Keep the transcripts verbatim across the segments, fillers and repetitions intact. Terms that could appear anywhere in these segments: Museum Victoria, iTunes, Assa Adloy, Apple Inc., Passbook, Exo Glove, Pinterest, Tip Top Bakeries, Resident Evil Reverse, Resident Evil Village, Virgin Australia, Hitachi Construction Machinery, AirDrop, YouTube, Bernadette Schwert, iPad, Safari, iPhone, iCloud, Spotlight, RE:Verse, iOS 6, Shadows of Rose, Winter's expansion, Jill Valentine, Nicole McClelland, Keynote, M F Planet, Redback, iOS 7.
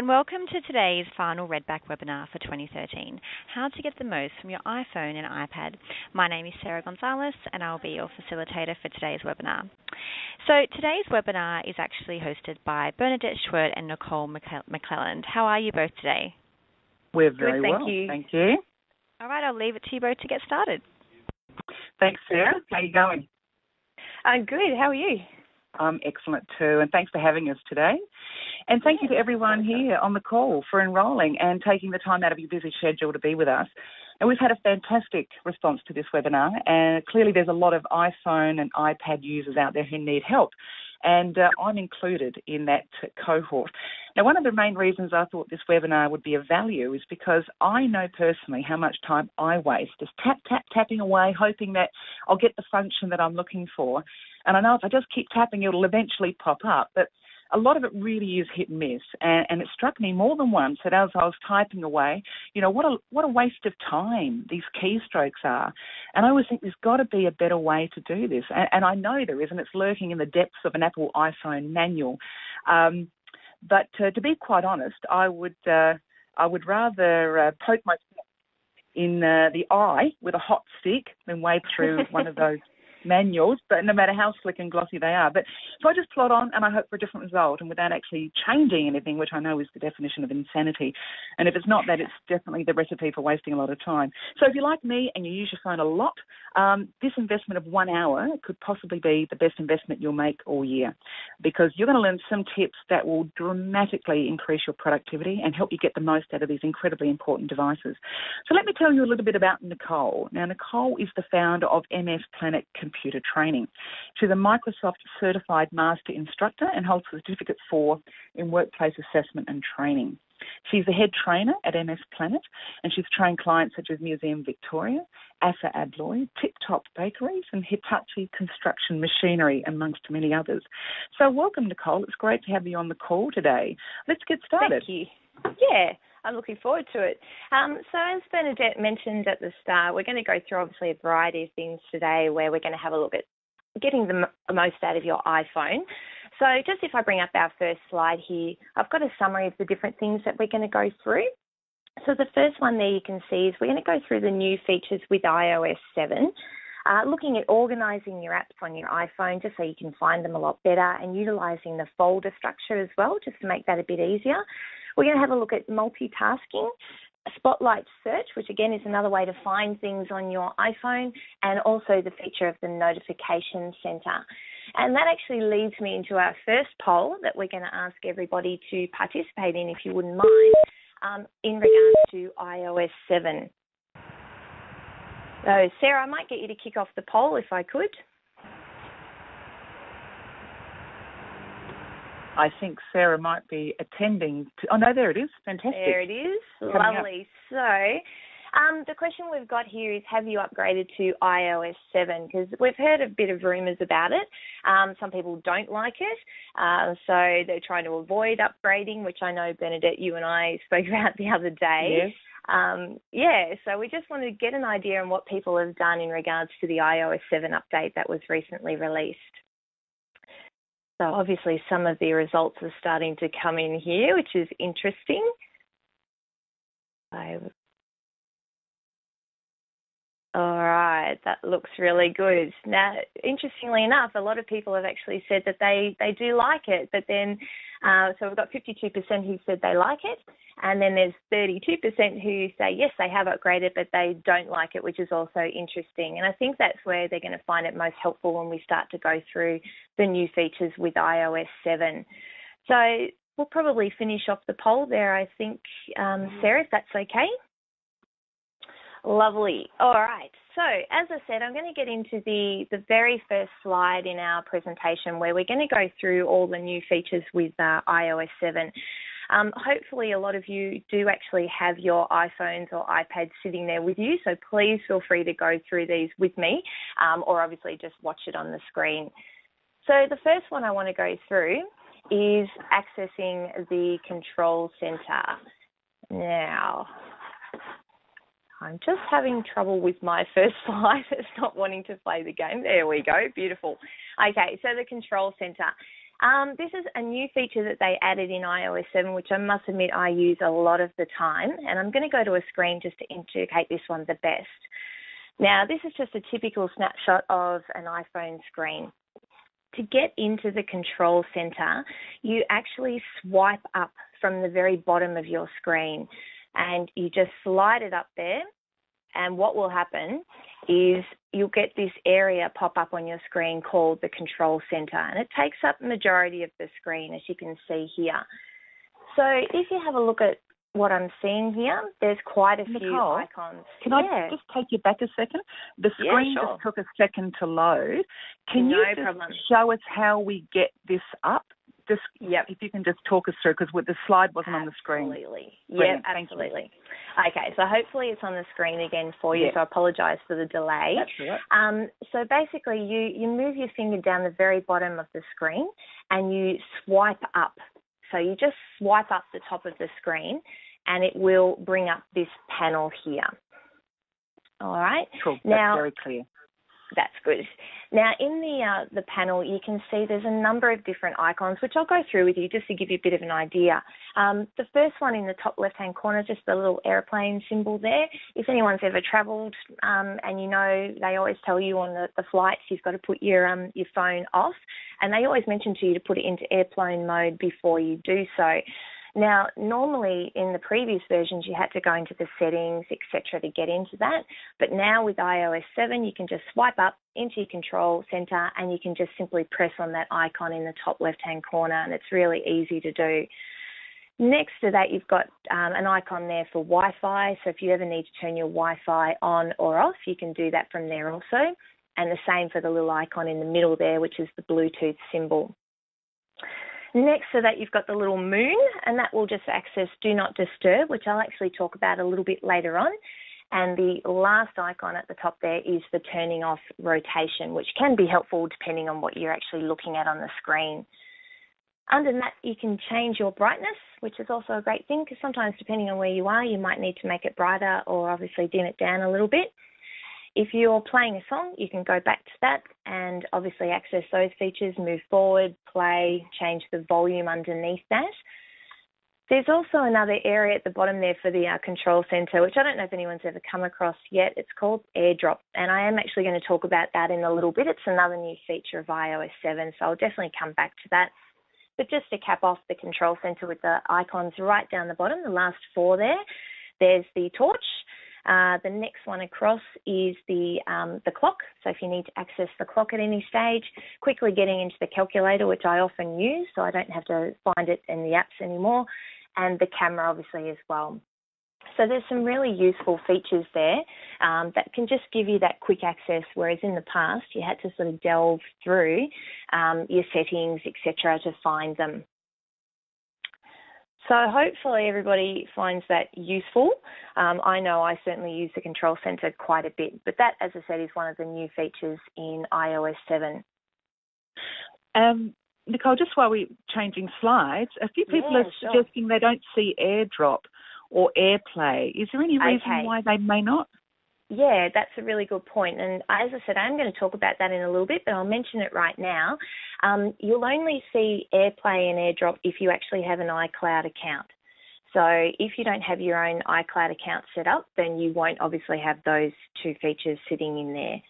and welcome to today's final Redback webinar for twenty thirteen, How to Get the Most from Your iPhone and iPad. My name is Sarah Gonzalez and I'll be your facilitator for today's webinar. So today's webinar is actually hosted by Bernadette Schwert and Nicole McClelland. How are you both today? We're very well, thank you. Thank you. All right, I'll leave it to you both to get started. Thanks, Sarah. How are you going? I'm good. How are you? I'm excellent too, and thanks for having us today. And thank you to everyone here on the call for enrolling and taking the time out of your busy schedule to be with us. And we've had a fantastic response to this webinar, and clearly there's a lot of iPhone and iPad users out there who need help, and uh, I'm included in that cohort. Now, one of the main reasons I thought this webinar would be of value is because I know personally how much time I waste just tap, tap, tapping away, hoping that I'll get the function that I'm looking for. And I know if I just keep tapping, it'll eventually pop up. But a lot of it really is hit and miss, and, and it struck me more than once that as I was typing away, you know, what a what a waste of time these keystrokes are. And I always think there's got to be a better way to do this, and, and I know there is, and it's lurking in the depths of an Apple iPhone manual. Um, but uh, to be quite honest, I would uh, I would rather uh, poke myself in uh, the eye with a hot stick than wade through one of those manuals, but no matter how slick and glossy they are. But so I just plod on and I hope for a different result, and without actually changing anything, which I know is the definition of insanity. And if it's not that, it's definitely the recipe for wasting a lot of time. So if you're like me and you use your phone a lot, um, this investment of one hour could possibly be the best investment you'll make all year, because you're going to learn some tips that will dramatically increase your productivity and help you get the most out of these incredibly important devices. So let me tell you a little bit about Nicole. Now, Nicole is the founder of M F Planet Computer Training. She's a Microsoft Certified Master Instructor and holds a Certificate four in Workplace Assessment and Training. She's the head trainer at M F Planet, and she's trained clients such as Museum Victoria, Assa Adloy, Tip Top Bakeries, and Hitachi Construction Machinery, amongst many others. So welcome, Nicole. It's great to have you on the call today. Let's get started. Thank you. Yeah, I'm looking forward to it. Um, so as Bernadette mentioned at the start, we're going to go through obviously a variety of things today where we're going to have a look at getting the m- most out of your iPhone. So just if I bring up our first slide here, I've got a summary of the different things that we're going to go through. So the first one there you can see is we're going to go through the new features with iOS seven, uh, looking at organising your apps on your iPhone just so you can find them a lot better, and utilising the folder structure as well just to make that a bit easier. We're going to have a look at multitasking, Spotlight search, which again is another way to find things on your iPhone, and also the feature of the notification center. And that actually leads me into our first poll that we're going to ask everybody to participate in, if you wouldn't mind, um, in regards to iOS seven. So Sarah, I might get you to kick off the poll if I could. I think Sarah might be attending. To, oh, no, there it is. Fantastic. There it is. Lovely. So um, the question we've got here is, have you upgraded to iOS seven? Because we've heard a bit of rumours about it. Um, some people don't like it, uh, so they're trying to avoid upgrading, which I know, Bernadette, you and I spoke about the other day. Yes. Um, yeah, so we just wanted to get an idea on what people have done in regards to the iOS seven update that was recently released. So obviously some of the results are starting to come in here, which is interesting. All right, that looks really good. Now, interestingly enough, a lot of people have actually said that they, they do like it, but then, uh, so we've got fifty-two percent who said they like it, and then there's thirty-two percent who say, yes, they have upgraded, but they don't like it, which is also interesting. And I think that's where they're going to find it most helpful when we start to go through the new features with iOS seven. So we'll probably finish off the poll there, I think, um, Sarah, if that's okay. Lovely. All right. So as I said, I'm going to get into the, the very first slide in our presentation where we're going to go through all the new features with uh, iOS seven. Um, hopefully a lot of you do actually have your iPhones or iPads sitting there with you, so please feel free to go through these with me, um, or obviously just watch it on the screen. So the first one I want to go through is accessing the control center. Now, I'm just having trouble with my first slide. It's not wanting to play the game. There we go. Beautiful. Okay, so the control center. Um, this is a new feature that they added in i O S seven, which I must admit I use a lot of the time. And I'm going to go to a screen just to indicate this one the best. Now, this is just a typical snapshot of an iPhone screen. To get into the control center, you actually swipe up from the very bottom of your screen and you just slide it up there. And what will happen is you'll get this area pop up on your screen called the control center, and it takes up the majority of the screen, as you can see here. So if you have a look at what I'm seeing here, there's quite a Nicole, few icons. Can yeah. I just take you back a second? The screen yeah, sure. just took a second to load. Can no you just problem. show us how we get this up? Just, yep. If you can just talk us through, because the slide wasn't absolutely. on the screen. Absolutely. Yeah, absolutely. Okay, so hopefully it's on the screen again for you, yep. so I apologise for the delay. That's right. Um, so basically you, you move your finger down the very bottom of the screen and you swipe up. So you just swipe up the top of the screen and it will bring up this panel here. All right. Cool. That's now, very clear. That's good. Now, in the uh, the panel, you can see there's a number of different icons, which I'll go through with you just to give you a bit of an idea. Um, the first one in the top left-hand corner, just the little airplane symbol there. If anyone's ever travelled um, and you know, they always tell you on the, the flights you've got to put your um, your phone off, and they always mention to you to put it into airplane mode before you do so. Now, normally in the previous versions, you had to go into the settings, et cetera, to get into that. But now with i O S seven, you can just swipe up into your control center and you can just simply press on that icon in the top left-hand corner, and it's really easy to do. Next to that, you've got um, an icon there for Wi-Fi. So if you ever need to turn your Wi-Fi on or off, you can do that from there also. And the same for the little icon in the middle there, which is the Bluetooth symbol. Next to that, you've got the little moon, and that will just access Do Not Disturb, which I'll actually talk about a little bit later on. And the last icon at the top there is the turning off rotation, which can be helpful depending on what you're actually looking at on the screen. Under that, you can change your brightness, which is also a great thing, because sometimes depending on where you are, you might need to make it brighter or obviously dim it down a little bit. If you're playing a song, you can go back to that and obviously access those features, move forward, play, change the volume underneath that. There's also another area at the bottom there for the uh, control center, which I don't know if anyone's ever come across yet. It's called AirDrop, and I am actually going to talk about that in a little bit. It's another new feature of i O S seven, so I'll definitely come back to that. But just to cap off the control center with the icons right down the bottom, the last four there, there's the torch. Uh, the next one across is the um, the clock, so if you need to access the clock at any stage, quickly getting into the calculator, which I often use, so I don't have to find it in the apps anymore, and the camera obviously as well. So there's some really useful features there um, that can just give you that quick access, whereas in the past you had to sort of delve through um, your settings, et cetera, to find them. So hopefully everybody finds that useful. Um, I know I certainly use the control center quite a bit, but that, as I said, is one of the new features in i O S seven. Um, Nicole, just while we're changing slides, a few people yeah, are sure. suggesting they don't see AirDrop or AirPlay. Is there any reason okay. why they may not? Yeah, that's a really good point. And as I said, I'm going to talk about that in a little bit, but I'll mention it right now. Um, you'll only see AirPlay and AirDrop if you actually have an iCloud account. So if you don't have your own iCloud account set up, then you won't obviously have those two features sitting in there.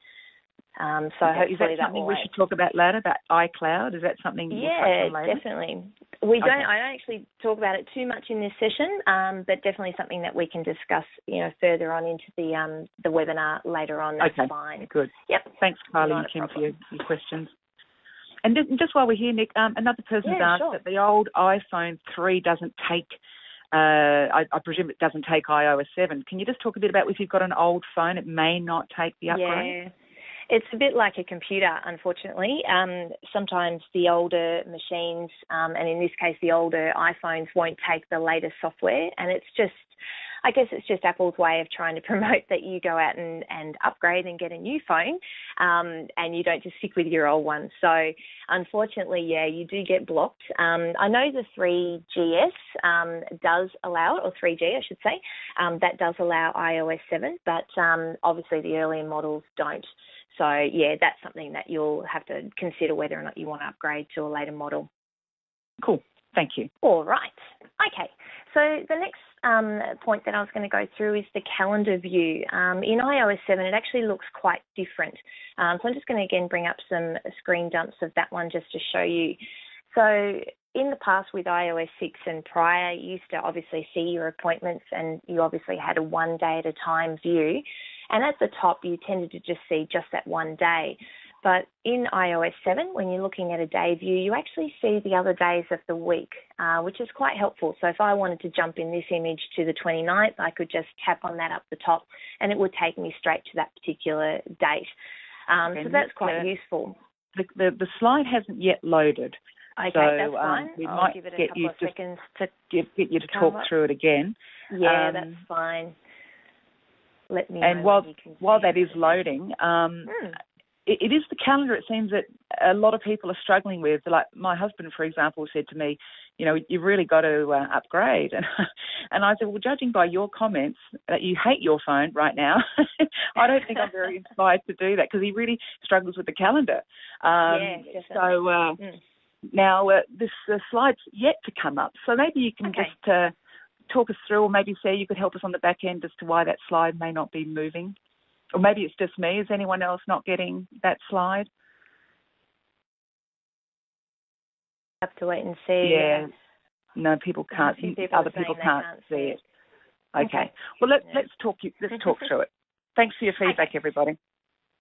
Um, so hopefully that will. Is that something we should talk about later, about iCloud? Is that something you yeah, will touch on later? Definitely. We okay. don't. I don't actually talk about it too much in this session, um, but definitely something that we can discuss, you know, further on into the um, the webinar later on. That's okay. fine. Good. Yep. Thanks, Carly and Kim, for your, your questions. And just, just while we're here, Nick, um, another person's yeah, asked sure. that the old iPhone three doesn't take. Uh, I, I presume it doesn't take i O S seven. Can you just talk a bit about if you've got an old phone, it may not take the upgrade? Yeah. It's a bit like a computer, unfortunately. Um, sometimes the older machines, um, and in this case the older iPhones, won't take the latest software, and it's just, I guess it's just Apple's way of trying to promote that you go out and, and upgrade and get a new phone, um, and you don't just stick with your old one. So unfortunately, yeah, you do get blocked. Um, I know the three G S um, does allow, or three G I should say, um, that does allow i O S seven, but um, obviously the earlier models don't. So, yeah, that's something that you'll have to consider whether or not you want to upgrade to a later model. Cool. Thank you. All right. Okay. So the next um, point that I was going to go through is the calendar view. Um, in i O S seven, it actually looks quite different. Um, so I'm just going to, again, bring up some screen dumps of that one just to show you. So in the past with i O S six and prior, you used to obviously see your appointments and you obviously had a one day at a time view. And at the top, you tended to just see just that one day. But in i O S seven, when you're looking at a day view, you actually see the other days of the week, uh, which is quite helpful. So if I wanted to jump in this image to the twenty-ninth, I could just tap on that up the top and it would take me straight to that particular date. Um, so that's quite the, useful. The, the, the slide hasn't yet loaded. Okay, so, that's fine. Um, we I'll might give it a couple of seconds to get, get you to talk up. through it again. Yeah, um, that's fine. Let me and know while, you can while that it. is loading... Um, mm. It is the calendar, it seems, that a lot of people are struggling with. Like my husband, for example, said to me, you know, you've really got to uh, upgrade. And, and I said, well, judging by your comments that you hate your phone right now, I don't think I'm very inspired to do that, because he really struggles with the calendar. Um, yeah, so uh, mm. now uh, this uh, slide's yet to come up. So maybe you can okay. just uh, talk us through, or maybe, Sarah, you could help us on the back end as to why that slide may not be moving. Or maybe it's just me. Is anyone else not getting that slide? Have to wait and see. Yeah. No, people can't. People other people can't, can't see it. it. Okay. okay. Well, let, let's talk. Let's talk through it. Thanks for your feedback, okay. everybody.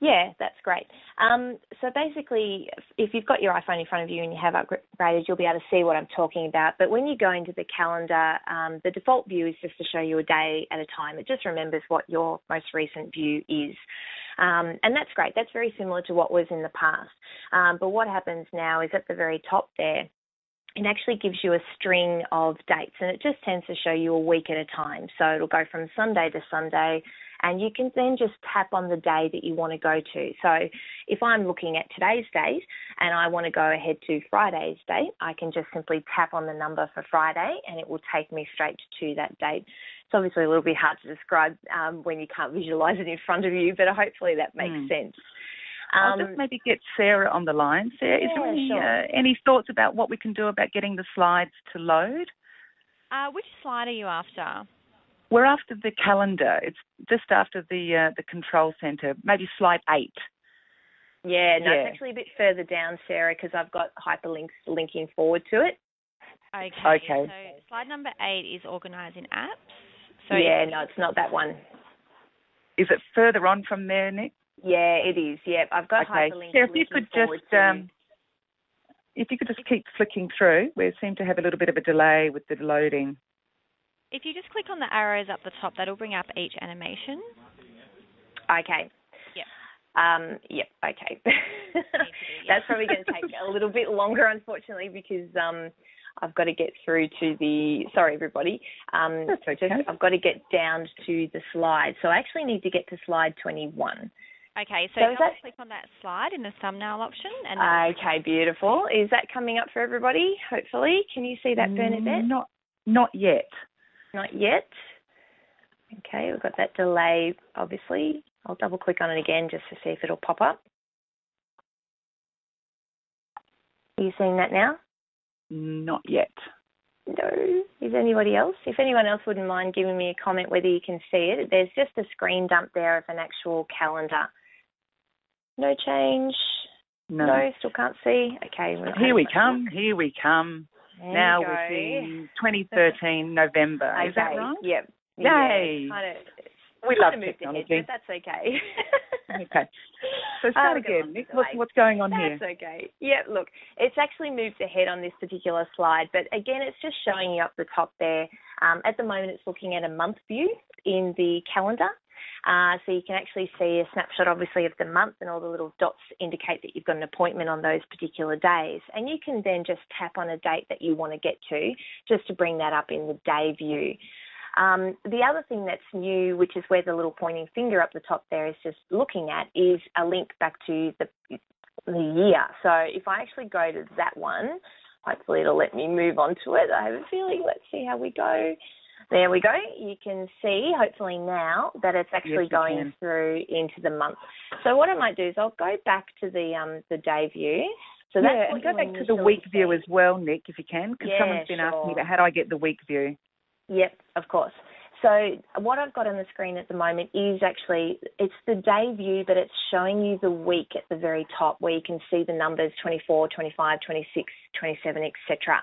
Yeah, that's great. Um, so basically, if you've got your iPhone in front of you and you have upgraded, you'll be able to see what I'm talking about. But when you go into the calendar, um, the default view is just to show you a day at a time. It just remembers what your most recent view is. Um, and that's great. That's very similar to what was in the past. Um, but what happens now is at the very top there, it actually gives you a string of dates, and it just tends to show you a week at a time. So it'll go from Sunday to Sunday, and you can then just tap on the day that you want to go to. So if I'm looking at today's date and I want to go ahead to Friday's date, I can just simply tap on the number for Friday and it will take me straight to that date. It's obviously a little bit hard to describe um, when you can't visualise it in front of you, but hopefully that makes mm. sense. Um, I'll just maybe get Sarah on the line. Sarah, yeah, is there any, sure. uh, any thoughts about what we can do about getting the slides to load? Uh, which slide are you after? We're after the calendar. It's just after the uh, the control centre, maybe slide eight. Yeah, no, yeah. it's actually a bit further down, Sarah, because I've got hyperlinks linking forward to it. Okay. Okay. So slide number eight is organising apps. So yeah, no, it's not that one. Is it further on from there, Nick? Yeah, it is. Yeah, I've got okay. hyperlinks Sarah, linking forward to it. If you could just, um, if you could just keep flicking through. We seem to have a little bit of a delay with the loading. If you just click on the arrows up the top, that'll bring up each animation. Okay. Yep. Um, yep, okay. That's probably going to take a little bit longer, unfortunately, because um, I've got to get through to the... Sorry, everybody. Um, That's okay. Just, I've got to get down to the slide. So I actually need to get to slide twenty-one. Okay, so, so that... click on that slide in the thumbnail option. And okay, beautiful. Is that coming up for everybody, hopefully? Can you see that, Bernadette? Not, not yet. Not yet. Okay, we've got that delay, obviously. I'll double click on it again just to see if it'll pop up. Are you seeing that now? Not yet. No. Is anybody else? If anyone else wouldn't mind giving me a comment whether you can see it. There's just a screen dump there of an actual calendar. No change. No. No, still can't see. Okay. Here we come. Here we come. There now we're seeing twenty thirteen November. Okay. Is that right? Yep. Yay! Yeah, it's kind of, it's we kind love of technology. Ahead, but that's okay. Okay. So start oh, again, Nick. What's, what's going on that's here? That's okay. Yeah, look, it's actually moved ahead on this particular slide, but again, it's just showing you up the top there. Um, at the moment, it's looking at a month view in the calendar. Uh, so you can actually see a snapshot, obviously, of the month, and all the little dots indicate that you've got an appointment on those particular days. And you can then just tap on a date that you want to get to just to bring that up in the day view. Um, the other thing that's new, which is where the little pointing finger up the top there is just looking at, is a link back to the, the year. So if I actually go to that one, hopefully it'll let me move on to it. I have a feeling. Let's see how we go. There we go. You can see, hopefully now, that it's actually yes, going through into the month. So what I might do is I'll go back to the um, the day view So that's yeah, and go back to the week view as well, Nick, if you can, because yeah, someone's been sure. asking me about how do I get the week view. Yep, of course. So what I've got on the screen at the moment is actually, it's the day view, but it's showing you the week at the very top where you can see the numbers twenty-four, twenty-five, twenty-six, twenty-seven, et cetera.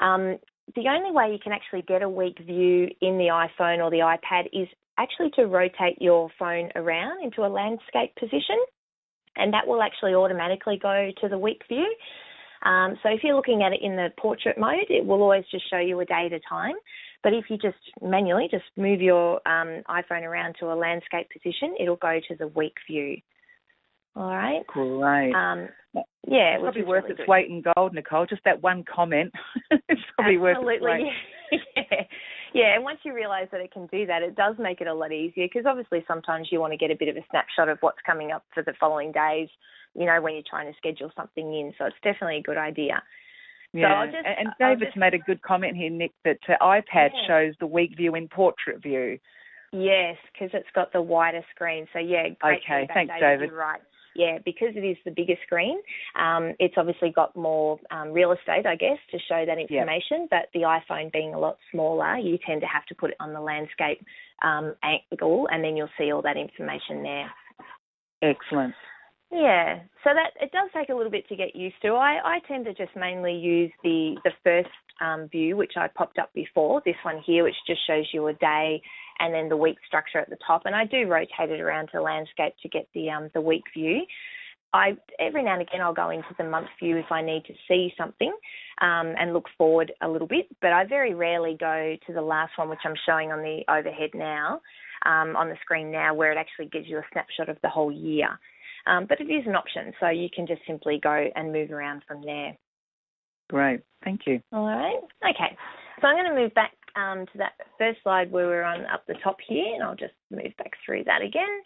Um, the only way you can actually get a week view in the iPhone or the iPad is actually to rotate your phone around into a landscape position, and that will actually automatically go to the week view. Um, so if you're looking at it in the portrait mode, it will always just show you a day at a time. But if you just manually just move your um, iPhone around to a landscape position, it'll go to the week view. All right. Great. Um, yeah. It's probably worth really its good. weight in gold, Nicole. Just that one comment. It's probably Absolutely. worth its weight. yeah. yeah. And once you realise that it can do that, it does make it a lot easier, because obviously sometimes you want to get a bit of a snapshot of what's coming up for the following days, you know, when you're trying to schedule something in. So it's definitely a good idea. Yeah, so I'll just, and David's just made a good comment here, Nick, that the iPad yeah. shows the week view in portrait view. Yes, because it's got the wider screen. So, yeah, great. Okay, thanks, David. David. You're right. Yeah, because it is the bigger screen, um, it's obviously got more um, real estate, I guess, to show that information. Yeah. But the iPhone being a lot smaller, you tend to have to put it on the landscape um, angle, and then you'll see all that information there. Excellent. Yeah, so that it does take a little bit to get used to. I, I tend to just mainly use the, the first um, view, which I popped up before, this one here, which just shows you a day and then the week structure at the top. And I do rotate it around to landscape to get the um, the week view. I every now and again I'll go into the month view if I need to see something um, and look forward a little bit, but I very rarely go to the last one, which I'm showing on the overhead now, um, on the screen now, where it actually gives you a snapshot of the whole year. Um, but it is an option, so you can just simply go and move around from there. Great. Thank you. All right. Okay. So I'm going to move back um, to that first slide where we're on up the top here, and I'll just move back through that again.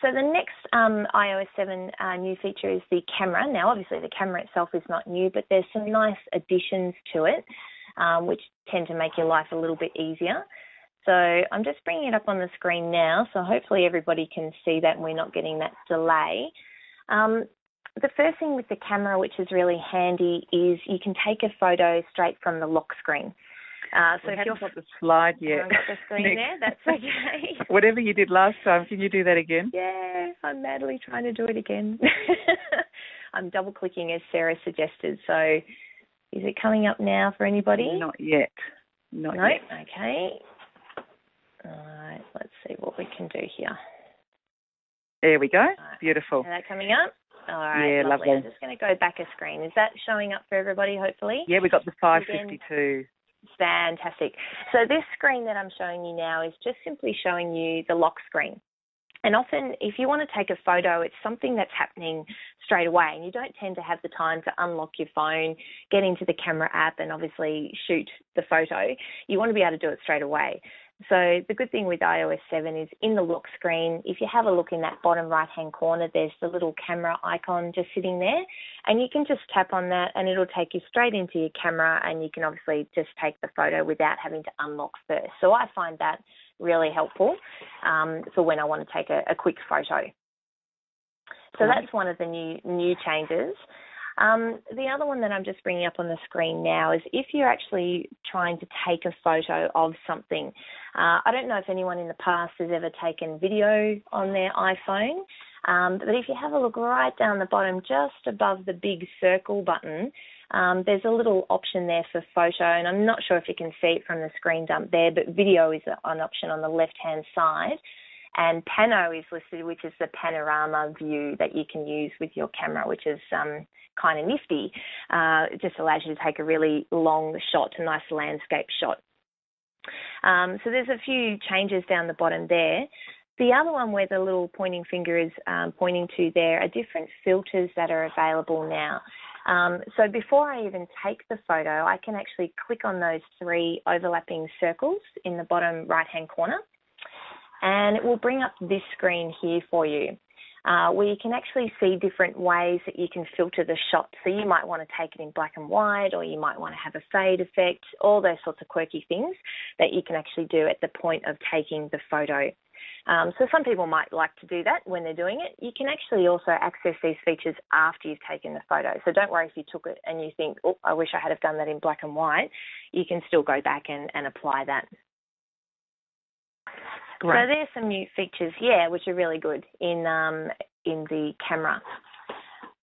So the next um, iOS seven uh, new feature is the camera. Now, obviously, the camera itself is not new, but there's some nice additions to it, um, which tend to make your life a little bit easier. So I'm just bringing it up on the screen now, so hopefully everybody can see that and we're not getting that delay. Um, the first thing with the camera, which is really handy, is you can take a photo straight from the lock screen. Uh, so we if haven't you're got the slide yet. I haven't got the screen there, that's okay. Whatever you did last time, can you do that again? Yeah, I'm madly trying to do it again. I'm double-clicking as Sarah suggested, so is it coming up now for anybody? Not yet. Not nope. yet. Okay. All right, let's see what we can do here. There we go. Right. Beautiful. Is that coming up? All right. Yeah, lovely. lovely. I'm just going to go back a screen. Is that showing up for everybody, hopefully? Yeah, we got the five fifty-two. Again, fantastic. So this screen that I'm showing you now is just simply showing you the lock screen. And often if you want to take a photo, it's something that's happening straight away and you don't tend to have the time to unlock your phone, get into the camera app and obviously shoot the photo. You want to be able to do it straight away. So the good thing with iOS seven is in the lock screen, if you have a look in that bottom right-hand corner, there's the little camera icon just sitting there, and you can just tap on that and it'll take you straight into your camera and you can obviously just take the photo without having to unlock first. So I find that really helpful um, for when I want to take a, a quick photo. So that's one of the new new changes. Um, the other one that I'm just bringing up on the screen now is if you're actually trying to take a photo of something. Uh, I don't know if anyone in the past has ever taken video on their iPhone, um, but if you have a look right down the bottom, just above the big circle button, um, there's a little option there for photo, and I'm not sure if you can see it from the screen dump there, but video is an option on the left-hand side. And Pano is listed, which is the panorama view that you can use with your camera, which is um, kind of nifty. Uh, it just allows you to take a really long shot, a nice landscape shot. Um, so there's a few changes down the bottom there. The other one where the little pointing finger is um, pointing to there are different filters that are available now. Um, so before I even take the photo, I can actually click on those three overlapping circles in the bottom right-hand corner. And it will bring up this screen here for you, uh, where you can actually see different ways that you can filter the shot. So you might want to take it in black and white, or you might want to have a fade effect, all those sorts of quirky things that you can actually do at the point of taking the photo. Um, so some people might like to do that when they're doing it. You can actually also access these features after you've taken the photo. So don't worry if you took it and you think, oh, I wish I had have done that in black and white. You can still go back and, and apply that. Great. So there's some new features, yeah, which are really good in um, in the camera.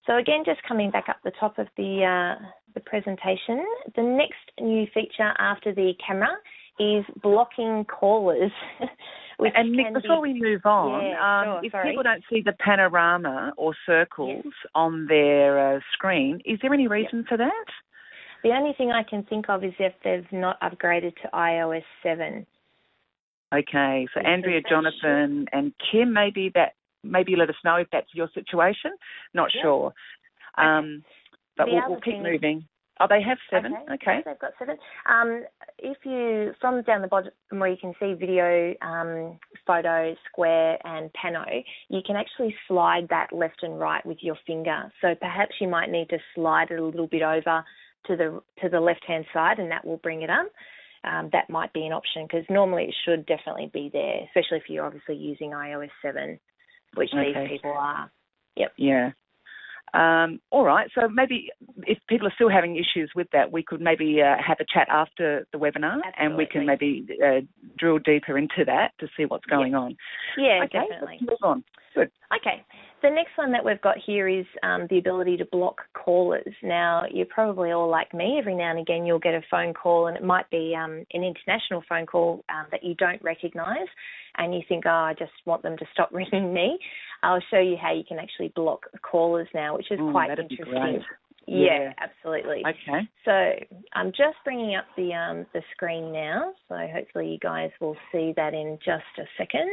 So again, just coming back up the top of the, uh, the presentation, the next new feature after the camera is blocking callers. And Nick, before be... we move on, yeah, um, sure, if sorry. people don't see the panorama or circles yes. on their uh, screen, is there any reason yep. for that? The only thing I can think of is if they've not upgraded to i O S seven. Okay, so Andrea, Jonathan and Kim, maybe that maybe let us know if that's your situation. Not yeah. sure. Okay. Um, but we'll, we'll keep thing... moving. Oh, they have seven. Okay, okay. Yeah, they've got seven. Um, if you, from down the bottom where you can see video, um, photo, square and pano, you can actually slide that left and right with your finger. So perhaps you might need to slide it a little bit over to the to the left-hand side and that will bring it up. Um, that might be an option because normally it should definitely be there, especially if you're obviously using i O S seven, which okay. these people are. Yep. Yeah. Um, all right. So maybe if people are still having issues with that, we could maybe uh, have a chat after the webinar Absolutely. and we can maybe uh, drill deeper into that to see what's going yep. on. Yeah, okay, definitely. Let's move on. Good. Okay. The next one that we've got here is um, the ability to block callers. Now, you're probably all like me. Every now and again, you'll get a phone call and it might be um, an international phone call um, that you don't recognise and you think, oh, I just want them to stop ringing me. I'll show you how you can actually block callers now, which is mm, quite interesting. Yeah, yeah, absolutely. Okay. So I'm just bringing up the, um, the screen now. So hopefully you guys will see that in just a second.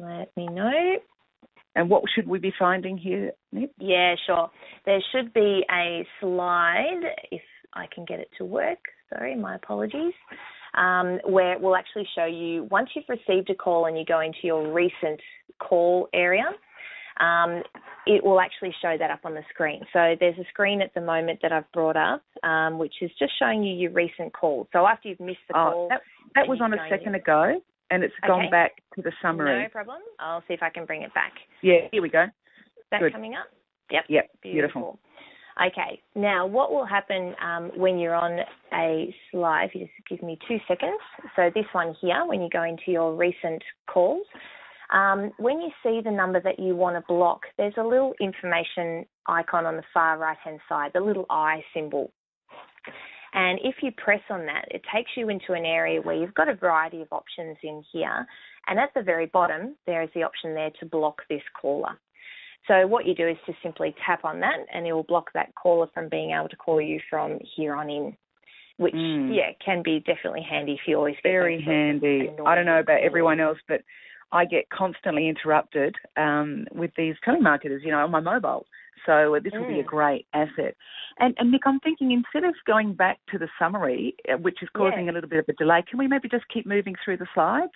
Let me know. And what should we be finding here, Nick? Yeah, sure. There should be a slide, if I can get it to work. Sorry, my apologies. Um, where it will actually show you, once you've received a call and you go into your recent call area, um, it will actually show that up on the screen. So there's a screen at the moment that I've brought up, um, which is just showing you your recent call. So after you've missed the oh, call. That, that was on a second you. ago. And it's gone okay. back to the summary. No problem. I'll see if I can bring it back. Yeah, here we go. Is that Good. coming up? Yep. Yep, beautiful. beautiful. Okay, now what will happen um, when you're on a slide, if you just give me two seconds. So this one here, when you go into your recent calls, um, when you see the number that you want to block, there's a little information icon on the far right-hand side, the little eye symbol. And if you press on that, it takes you into an area where you've got a variety of options in here. And at the very bottom, there is the option there to block this caller. So what you do is just simply tap on that and it will block that caller from being able to call you from here on in, which, mm. yeah, can be definitely handy if you always get Very handy. I don't know about everyone else, but I get constantly interrupted um, with these telemarketers, you know, on my mobile. So this will mm. be a great asset. And, and, Nick, I'm thinking instead of going back to the summary, which is causing yeah. a little bit of a delay, can we maybe just keep moving through the slides?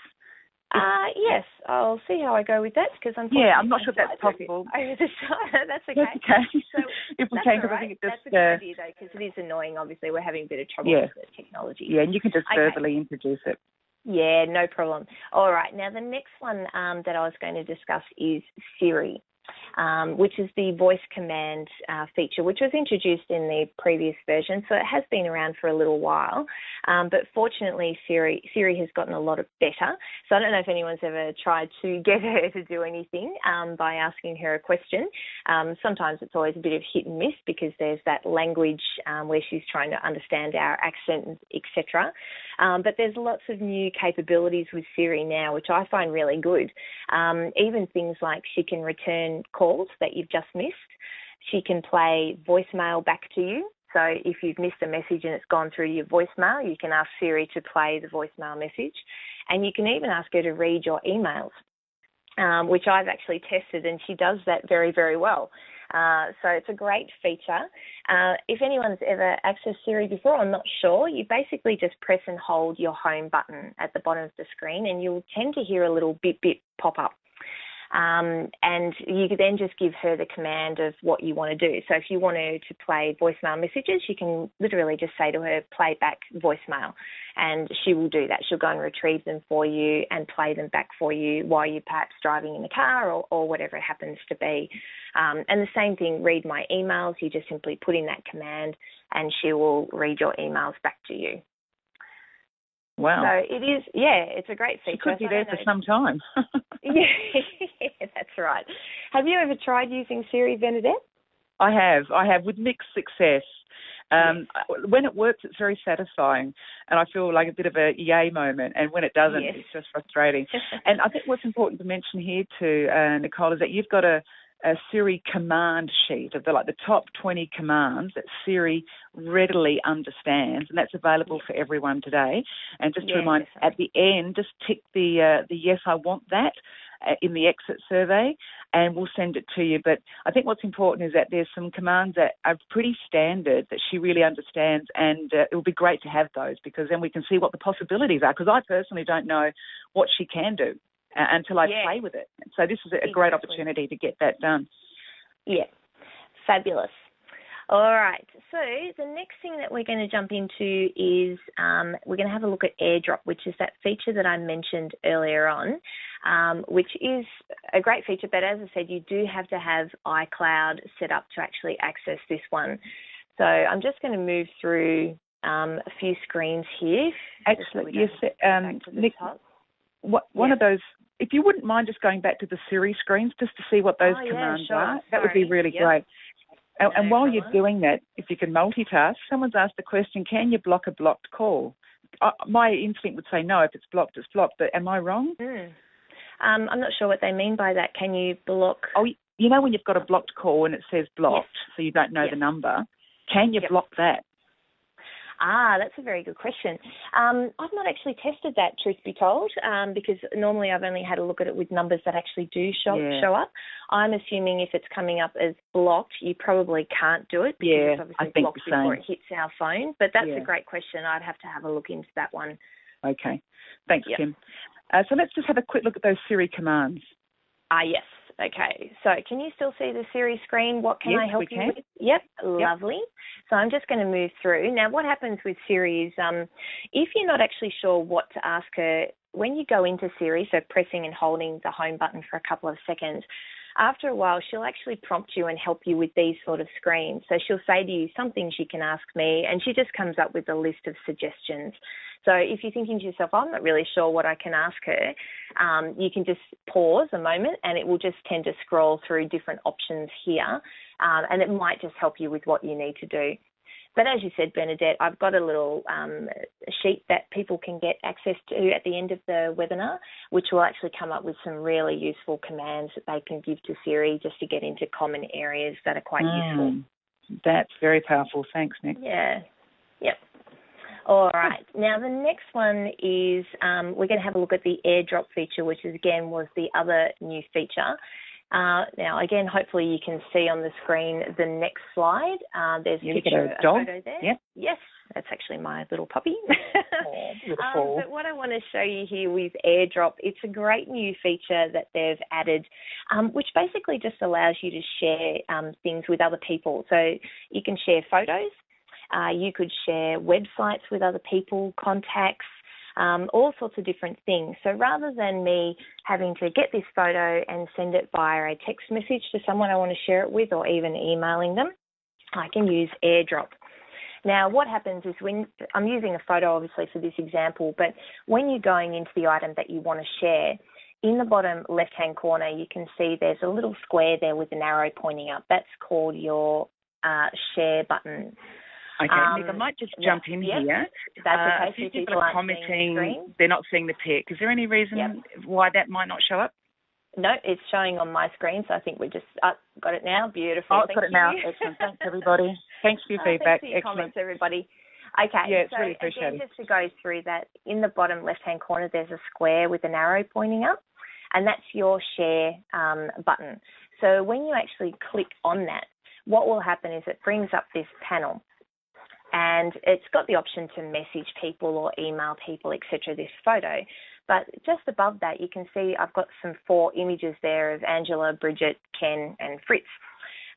Uh, yes, I'll see how I go with that because I'm yeah, I'm not sure if that's possible. Over the side. That's okay. That's okay. So if we can, right. I think it just, that's a good uh, idea though because it is annoying. Obviously, we're having a bit of trouble yeah. with the technology. Yeah, and you can just okay. verbally introduce it. Yeah, no problem. All right, now the next one um, that I was going to discuss is Siri. Um, which is the voice command uh, feature, which was introduced in the previous version. So it has been around for a little while. Um, but fortunately, Siri, Siri has gotten a lot of better. So I don't know if anyone's ever tried to get her to do anything um, by asking her a question. Um, sometimes it's always a bit of hit and miss because there's that language um, where she's trying to understand our accent, et cetera. Um, but there's lots of new capabilities with Siri now, which I find really good. Um, even things like she can return calls that you've just missed. She can play voicemail back to you. So if you've missed a message and it's gone through your voicemail, you can ask Siri to play the voicemail message. And you can even ask her to read your emails, um, which I've actually tested and she does that very, very well. Uh, so it's a great feature. Uh, if anyone's ever accessed Siri before, I'm not sure, you basically just press and hold your home button at the bottom of the screen and you'll tend to hear a little beep beep pop up. Um, and you then just give her the command of what you want to do. So if you want her to play voicemail messages, you can literally just say to her, play back voicemail, and she will do that. She'll go and retrieve them for you and play them back for you while you're perhaps driving in the car, or, or whatever it happens to be. Um, and the same thing, read my emails. You just simply put in that command and she will read your emails back to you. Wow. So it is, yeah, it's a great feature. She could be there for some time. yeah, yeah, that's right. Have you ever tried using Siri, Bernadette? I have. I have, with mixed success. Um, yes. When it works, it's very satisfying, and I feel like a bit of a yay moment, and when it doesn't, yes. it's just frustrating. And I think what's important to mention here too, uh, Nicole, is that you've got a, a Siri command sheet of the, like the top twenty commands that Siri readily understands, and that's available yes. for everyone today. And just to yes, remind, at the end, just tick the uh, the yes, I want that uh, in the exit survey, and we'll send it to you. But I think what's important is that there's some commands that are pretty standard that she really understands, and uh, it will be great to have those, because then we can see what the possibilities are, because I personally don't know what she can do Uh, until I yeah. play with it. So this is a exactly. great opportunity to get that done. Yeah, fabulous. All right, so the next thing that we're going to jump into is um, we're going to have a look at AirDrop, which is that feature that I mentioned earlier on, um, which is a great feature, but as I said, you do have to have iCloud set up to actually access this one. So I'm just going to move through um, a few screens here. Actually, yes, um, Nick, what, one yeah. of those... If you wouldn't mind just going back to the Siri screens just to see what those oh, commands yeah, sure. are, that Sorry. would be really yep. great. No, and while no you're doing that, if you can multitask, someone's asked the question, can you block a blocked call? Uh, my instinct would say no, if it's blocked, it's blocked, but am I wrong? Mm. Um, I'm not sure what they mean by that. Can you block? Oh, you know when you've got a blocked call and it says blocked, yes. so you don't know yes. the number, can you yep. block that? Ah, that's a very good question. Um, I've not actually tested that, truth be told, um, because normally I've only had a look at it with numbers that actually do show, yeah. show up. I'm assuming if it's coming up as blocked, you probably can't do it, because yeah, it's obviously blocked before it hits our phone. But that's yeah. a great question. I'd have to have a look into that one. Okay. Thanks, yep. Kim. Uh, so let's just have a quick look at those Siri commands. Ah, yes. Okay, so can you still see the Siri screen? What can yes, I help you can. with? Yep, lovely. Yep. So I'm just going to move through. Now, what happens with Siri is um, if you're not actually sure what to ask her, when you go into Siri, so pressing and holding the home button for a couple of seconds, after a while, she'll actually prompt you and help you with these sort of screens. So she'll say to you, something she can ask me, and she just comes up with a list of suggestions. So if you're thinking to yourself, I'm not really sure what I can ask her, um, you can just pause a moment and it will just tend to scroll through different options here, um, and it might just help you with what you need to do. But as you said, Bernadette, I've got a little um, sheet that people can get access to at the end of the webinar, which will actually come up with some really useful commands that they can give to Siri just to get into common areas that are quite mm, useful. That's very powerful. Thanks, Nick. Yeah. Yep. All right. Now, the next one is um, we're going to have a look at the AirDrop feature, which is, again, was the other new feature. Uh, now, again, hopefully you can see on the screen the next slide. Uh, there's a picture, a dog. a photo there. Yep. Yes, that's actually my little puppy. Oh, beautiful. Um, but what I want to show you here with AirDrop, it's a great new feature that they've added, um, which basically just allows you to share um, things with other people. So you can share photos. Uh, you could share websites with other people, contacts. Um, all sorts of different things. So rather than me having to get this photo and send it via a text message to someone I want to share it with, or even emailing them, I can use AirDrop. Now, what happens is when I'm using a photo, obviously, for this example, but when you're going into the item that you want to share, in the bottom left-hand corner, you can see there's a little square there with an arrow pointing up. That's called your uh, share button. Okay, um, Nick, I might just jump yeah, in yeah, here. That's okay. Uh, a few so people, people are commenting, the they're not seeing the pic. Is there any reason yep. why that might not show up? No, it's showing on my screen, so I think we just uh, got it now. Beautiful. Oh, Thank got you. it now. Excellent. Thanks, everybody. Thanks for your uh, feedback. Thanks for your Excellent. comments, everybody. Okay, yeah, it's so really appreciated. Again, just to go through that, in the bottom left-hand corner, there's a square with an arrow pointing up, and that's your share um, button. So when you actually click on that, what will happen is it brings up this panel. And it's got the option to message people or email people, et cetera, this photo. But just above that, you can see I've got some four images there of Angela, Bridget, Ken and Fritz.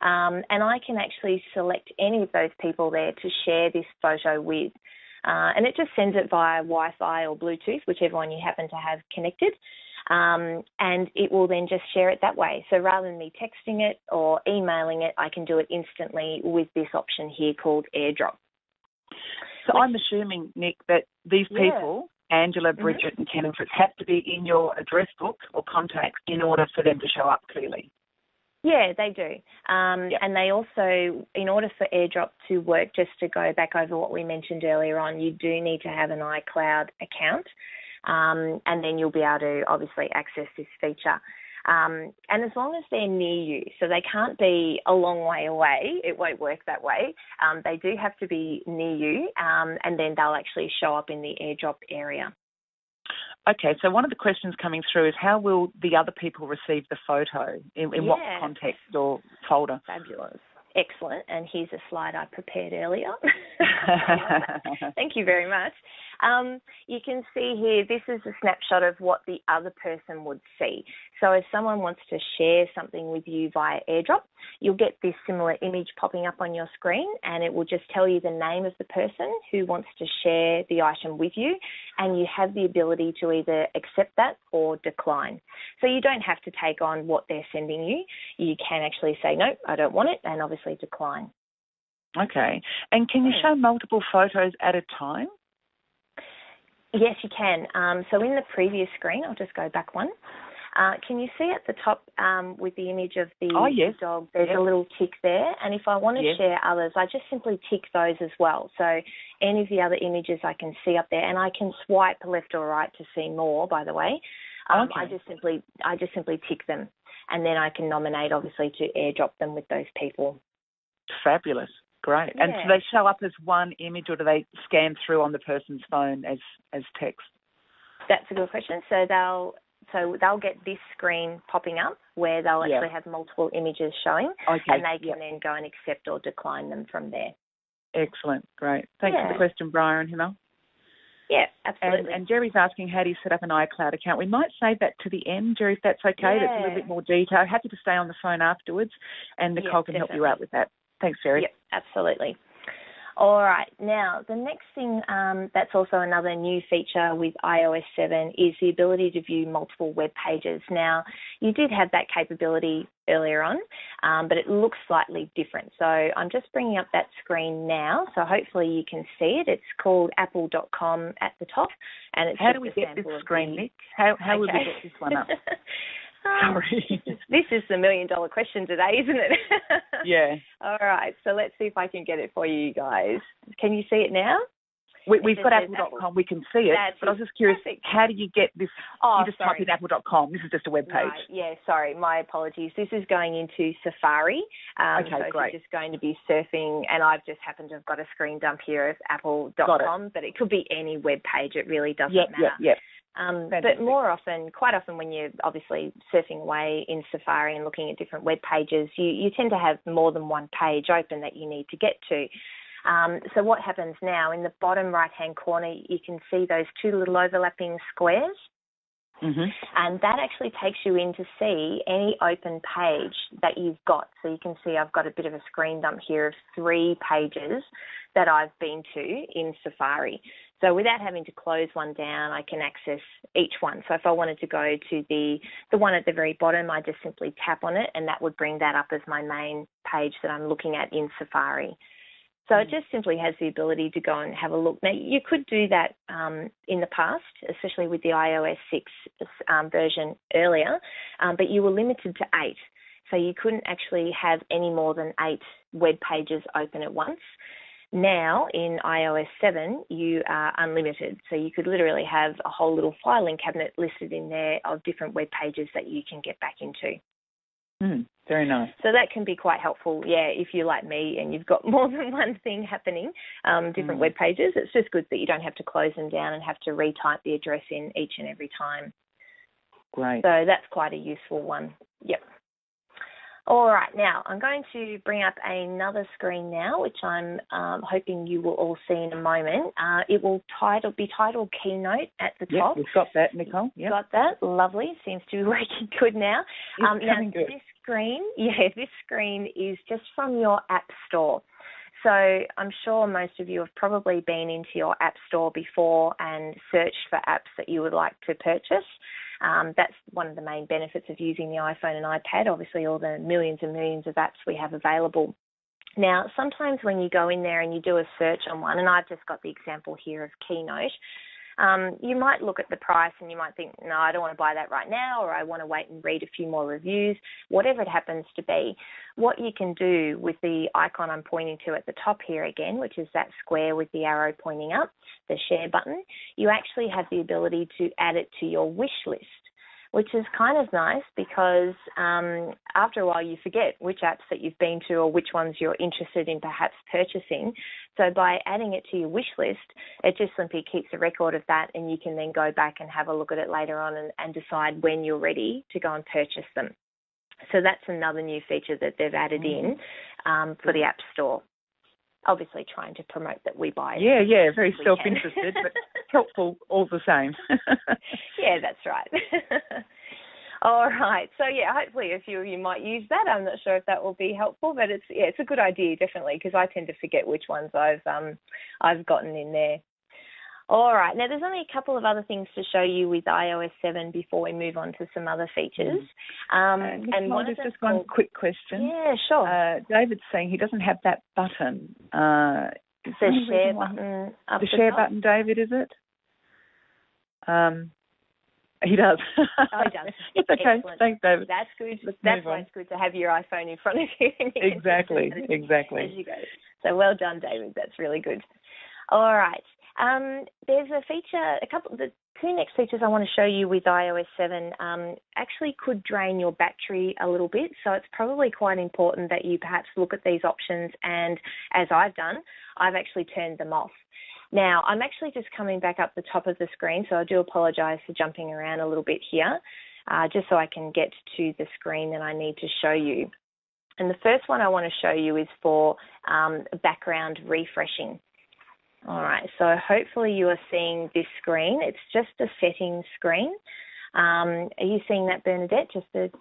Um, and I can actually select any of those people there to share this photo with. Uh, and it just sends it via Wi-Fi or Bluetooth, whichever one you happen to have connected. Um, and it will then just share it that way. So rather than me texting it or emailing it, I can do it instantly with this option here called AirDrop. So Which, I'm assuming, Nick, that these people, yeah. Angela, Bridget mm-hmm. and Ken and Fritz, have to be in your address book or contacts in order for them to show up clearly. Yeah, they do. Um, yep. And they also, in order for AirDrop to work, just to go back over what we mentioned earlier on, you do need to have an iCloud account, um, and then you'll be able to obviously access this feature. Um, and as long as they're near you, so they can't be a long way away, it won't work that way. Um, they do have to be near you, um, and then they'll actually show up in the AirDrop area. Okay, so one of the questions coming through is how will the other people receive the photo? In, in yeah. what context or folder? Fabulous. Excellent. And here's a slide I prepared earlier. Thank you very much. Um, you can see here, this is a snapshot of what the other person would see. So if someone wants to share something with you via AirDrop, you'll get this similar image popping up on your screen, and it will just tell you the name of the person who wants to share the item with you, and you have the ability to either accept that or decline. So you don't have to take on what they're sending you. You can actually say, no, I don't want it, and obviously decline. Okay. And can you show multiple photos at a time? Yes, you can. Um, so in the previous screen, I'll just go back one. Uh, can you see at the top um, with the image of the oh, yes. dog, there's yes. a little tick there. And if I want to yes. share others, I just simply tick those as well. So any of the other images I can see up there, and I can swipe left or right to see more, by the way. Um, okay. I just simply I just simply tick them. And then I can nominate, obviously, to AirDrop them with those people. Fabulous. Great. Yeah. And do they show up as one image, or do they scan through on the person's phone as, as text? That's a good question. So they'll so they'll get this screen popping up where they'll yeah. actually have multiple images showing, okay. and they can yep. then go and accept or decline them from there. Excellent. Great. Thanks yeah. for the question, Brian and Himal. Yeah, absolutely. And, and Jerry's asking, how do you set up an iCloud account? We might save that to the end, Jerry, if that's okay. Yeah. That's a little bit more detail. Happy to stay on the phone afterwards, and Nicole yeah, can definitely. help you out with that. Thanks, Jerry. Yep, absolutely. All right. Now, the next thing um, that's also another new feature with iOS seven is the ability to view multiple web pages. Now, you did have that capability earlier on, um, but it looks slightly different. So I'm just bringing up that screen now, so hopefully you can see it. It's called apple dot com at the top. And it's how do we get this screen, Nick? How, how okay. will we get this one up? Sorry. This is the million dollar question today, isn't it? Yeah. All right. So let's see if I can get it for you guys. Can you see it now? We, we've got apple dot com. We can see it. That's but I was just curious, perfect. How do you get this? Oh, you just sorry. type in apple dot com. This is just a web page. Right. Yeah, sorry. My apologies. This is going into Safari. Um, okay, so great. So just going to be surfing, and I've just happened to have got a screen dump here of apple dot com, but it could be any web page. It really doesn't yep, matter. Yep, yep. Um, but more often, quite often when you're obviously surfing away in Safari and looking at different web pages, you, you tend to have more than one page open that you need to get to. Um, so what happens now, in the bottom right-hand corner, you can see those two little overlapping squares. Mm-hmm. And that actually takes you in to see any open page that you've got. So you can see I've got a bit of a screen dump here of three pages that I've been to in Safari. So without having to close one down, I can access each one. So if I wanted to go to the, the one at the very bottom, I just simply tap on it, and that would bring that up as my main page that I'm looking at in Safari. So it just simply has the ability to go and have a look. Now, you could do that um, in the past, especially with the iOS six um, version earlier, um, but you were limited to eight. So you couldn't actually have any more than eight web pages open at once. Now, in iOS seven, you are unlimited. So you could literally have a whole little filing cabinet listed in there of different web pages that you can get back into. Mm, very nice. So that can be quite helpful, yeah, if you're like me and you've got more than one thing happening, um, different mm. web pages. It's just good that you don't have to close them down and have to retype the address in each and every time. Great. So that's quite a useful one. Yep. All right, now I'm going to bring up another screen now, which I'm um, hoping you will all see in a moment. Uh, it will title be titled Keynote at the yep, top. We've got that, Nicole. Yep. Got that. Lovely. Seems to be working good now. It's um, now good. This screen, yeah, this screen is just from your app store. So I'm sure most of you have probably been into your app store before and searched for apps that you would like to purchase. Um, that's one of the main benefits of using the iPhone and iPad, obviously all the millions and millions of apps we have available. Now, sometimes when you go in there and you do a search on one, and I've just got the example here of Keynote, um, you might look at the price and you might think, no, I don't want to buy that right now, or I want to wait and read a few more reviews, whatever it happens to be. What you can do with the icon I'm pointing to at the top here again, which is that square with the arrow pointing up, the share button, you actually have the ability to add it to your wish list, which is kind of nice because um, after a while you forget which apps that you've been to or which ones you're interested in perhaps purchasing. So by adding it to your wish list, it just simply keeps a record of that, and you can then go back and have a look at it later on and, and decide when you're ready to go and purchase them. So that's another new feature that they've added in um, for the App Store. Obviously trying to promote that we buy it. Yeah, yeah, very self-interested, but helpful all the same. Yeah, that's right. All right. So, yeah, hopefully a few of you might use that. I'm not sure if that will be helpful, but it's yeah, it's a good idea, definitely, because I tend to forget which ones I've um, I've gotten in there. All right. Now, there's only a couple of other things to show you with i O S seven before we move on to some other features. Um, uh, and one is just called... one quick question. Yeah, sure. Uh, David's saying he doesn't have that button. Uh, the share button. Up the, the share top. button, David, is it? Um, he does. Oh, he does. It's okay. Excellent. Thanks, David. That's good. Let's That's why on. It's good to have your iPhone in front of you. Exactly. Exactly. As you go. So well done, David. That's really good. All right. Um, there's a feature, a couple, the two next features I want to show you with i O S seven um, actually could drain your battery a little bit. So it's probably quite important that you perhaps look at these options, and as I've done, I've actually turned them off. Now, I'm actually just coming back up the top of the screen, so I do apologise for jumping around a little bit here, uh, just so I can get to the screen that I need to show you. And the first one I want to show you is for um, background refreshing. All right, so hopefully you are seeing this screen. It's just a settings screen. Um, are you seeing that, Bernadette? Just the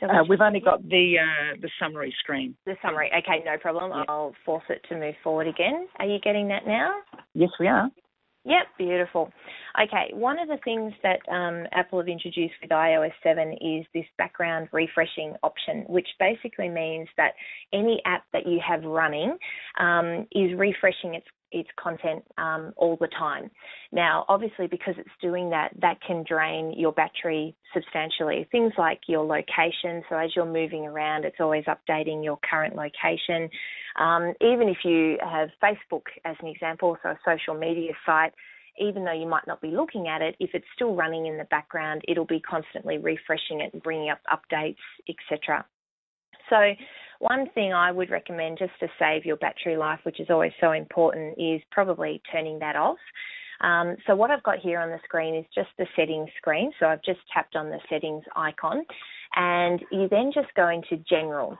uh, We've only got the uh, the summary screen. The summary. Okay, no problem. Yep. I'll force it to move forward again. Are you getting that now? Yes, we are. Yep, beautiful. Okay, one of the things that um, Apple have introduced with i O S seven is this background refreshing option, which basically means that any app that you have running um, is refreshing its its content um, all the time. Now, obviously, because it's doing that, that can drain your battery substantially. Things like your location, so as you're moving around, it's always updating your current location. Um, even if you have Facebook as an example, so a social media site, even though you might not be looking at it, if it's still running in the background, it'll be constantly refreshing it and bringing up updates, et cetera. So one thing I would recommend just to save your battery life, which is always so important, is probably turning that off. Um, so what I've got here on the screen is just the settings screen. So I've just tapped on the settings icon, and you then just go into general.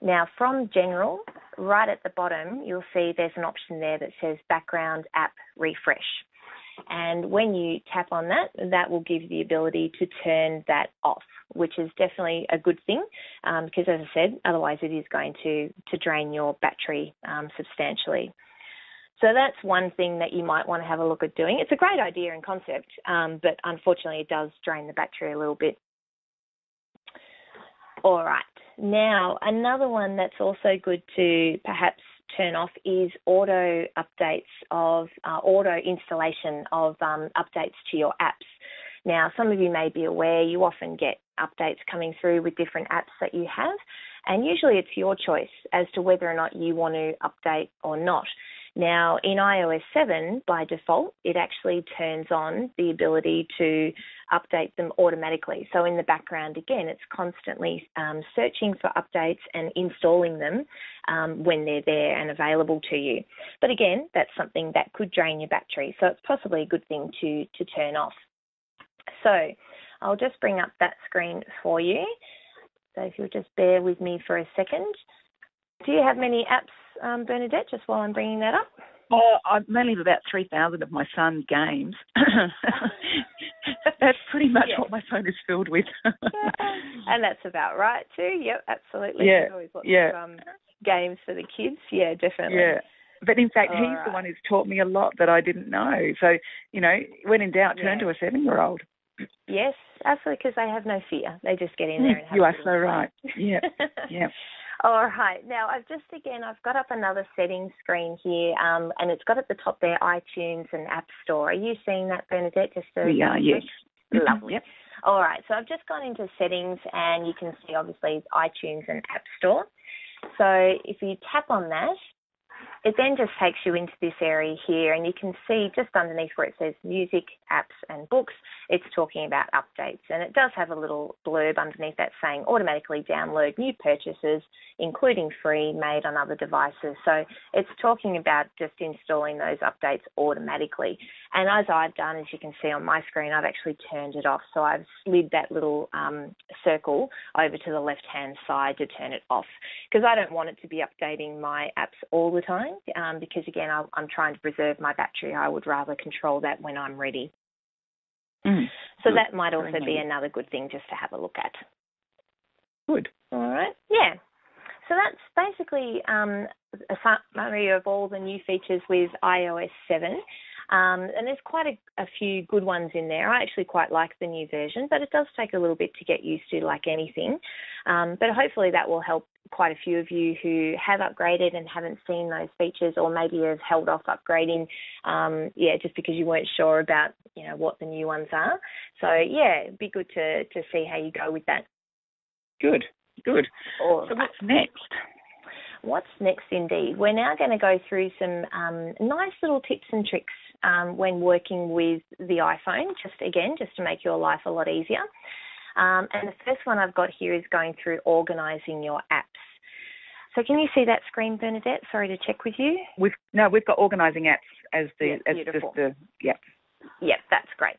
Now from general, right at the bottom, you'll see there's an option there that says background app refresh. And when you tap on that, that will give you the ability to turn that off, which is definitely a good thing um, because, as I said, otherwise it is going to, to drain your battery um, substantially. So that's one thing that you might want to have a look at doing. It's a great idea and concept, um, but unfortunately it does drain the battery a little bit. All right. Now, another one that's also good to perhaps turn off is auto updates of uh, auto installation of um, updates to your apps. Now, some of you may be aware you often get updates coming through with different apps that you have, and usually it's your choice as to whether or not you want to update or not. Now, in i O S seven, by default, it actually turns on the ability to update them automatically. So in the background, again, it's constantly um, searching for updates and installing them um, when they're there and available to you. But again, that's something that could drain your battery, so it's possibly a good thing to, to turn off. So I'll just bring up that screen for you. So if you'll just bear with me for a second. Do you have many apps, um, Bernadette, just while I'm bringing that up? Oh, I mainly have about three thousand of my son's games. That's pretty much yeah. what my phone is filled with. yeah. And that's about right too. Yep, absolutely. Yeah. There's always lots yeah. of um, games for the kids. Yeah, definitely. Yeah. But in fact, All he's right. the one who's taught me a lot that I didn't know. So, you know, when in doubt, turn yeah. to a seven-year-old. Yes, absolutely, because they have no fear. They just get in there and have You are so fun. right. Yeah, yeah. All right. Now, I've just, again, I've got up another settings screen here, um, and it's got at the top there iTunes and App Store. Are you seeing that, Bernadette? Just so we are, yes. Lovely. Yep. All right. So I've just gone into settings, and you can see, obviously, iTunes and App Store. So if you tap on that, it then just takes you into this area here, and you can see just underneath where it says music, apps and books, it's talking about updates. And it does have a little blurb underneath that saying automatically download new purchases, including free, made on other devices. So it's talking about just installing those updates automatically. And as I've done, as you can see on my screen, I've actually turned it off. So I've slid that little um, circle over to the left-hand side to turn it off, because I don't want it to be updating my apps all the time. Um, because, again, I'll, I'm trying to preserve my battery. I would rather control that when I'm ready. Mm, so good. That might also Very be handy. Another good thing just to have a look at. Good. All right. Yeah. So that's basically um, a summary of all the new features with iOS seven. Um, and there's quite a, a few good ones in there. I actually quite like the new version, but it does take a little bit to get used to, like anything. Um, but hopefully that will help quite a few of you who have upgraded and haven't seen those features, or maybe have held off upgrading, um, yeah, just because you weren't sure about, you know, what the new ones are. So, yeah, it'd be good to, to see how you go with that. Good, good. All so right. What's next? What's next indeed? We're now going to go through some um, nice little tips and tricks um, when working with the iPhone, just again, just to make your life a lot easier. Um, and the first one I've got here is going through organising your apps. So can you see that screen, Bernadette? Sorry to check with you. We've, no, we've got organising apps as the... Yeah, beautiful. As just the, yeah. yeah, that's great.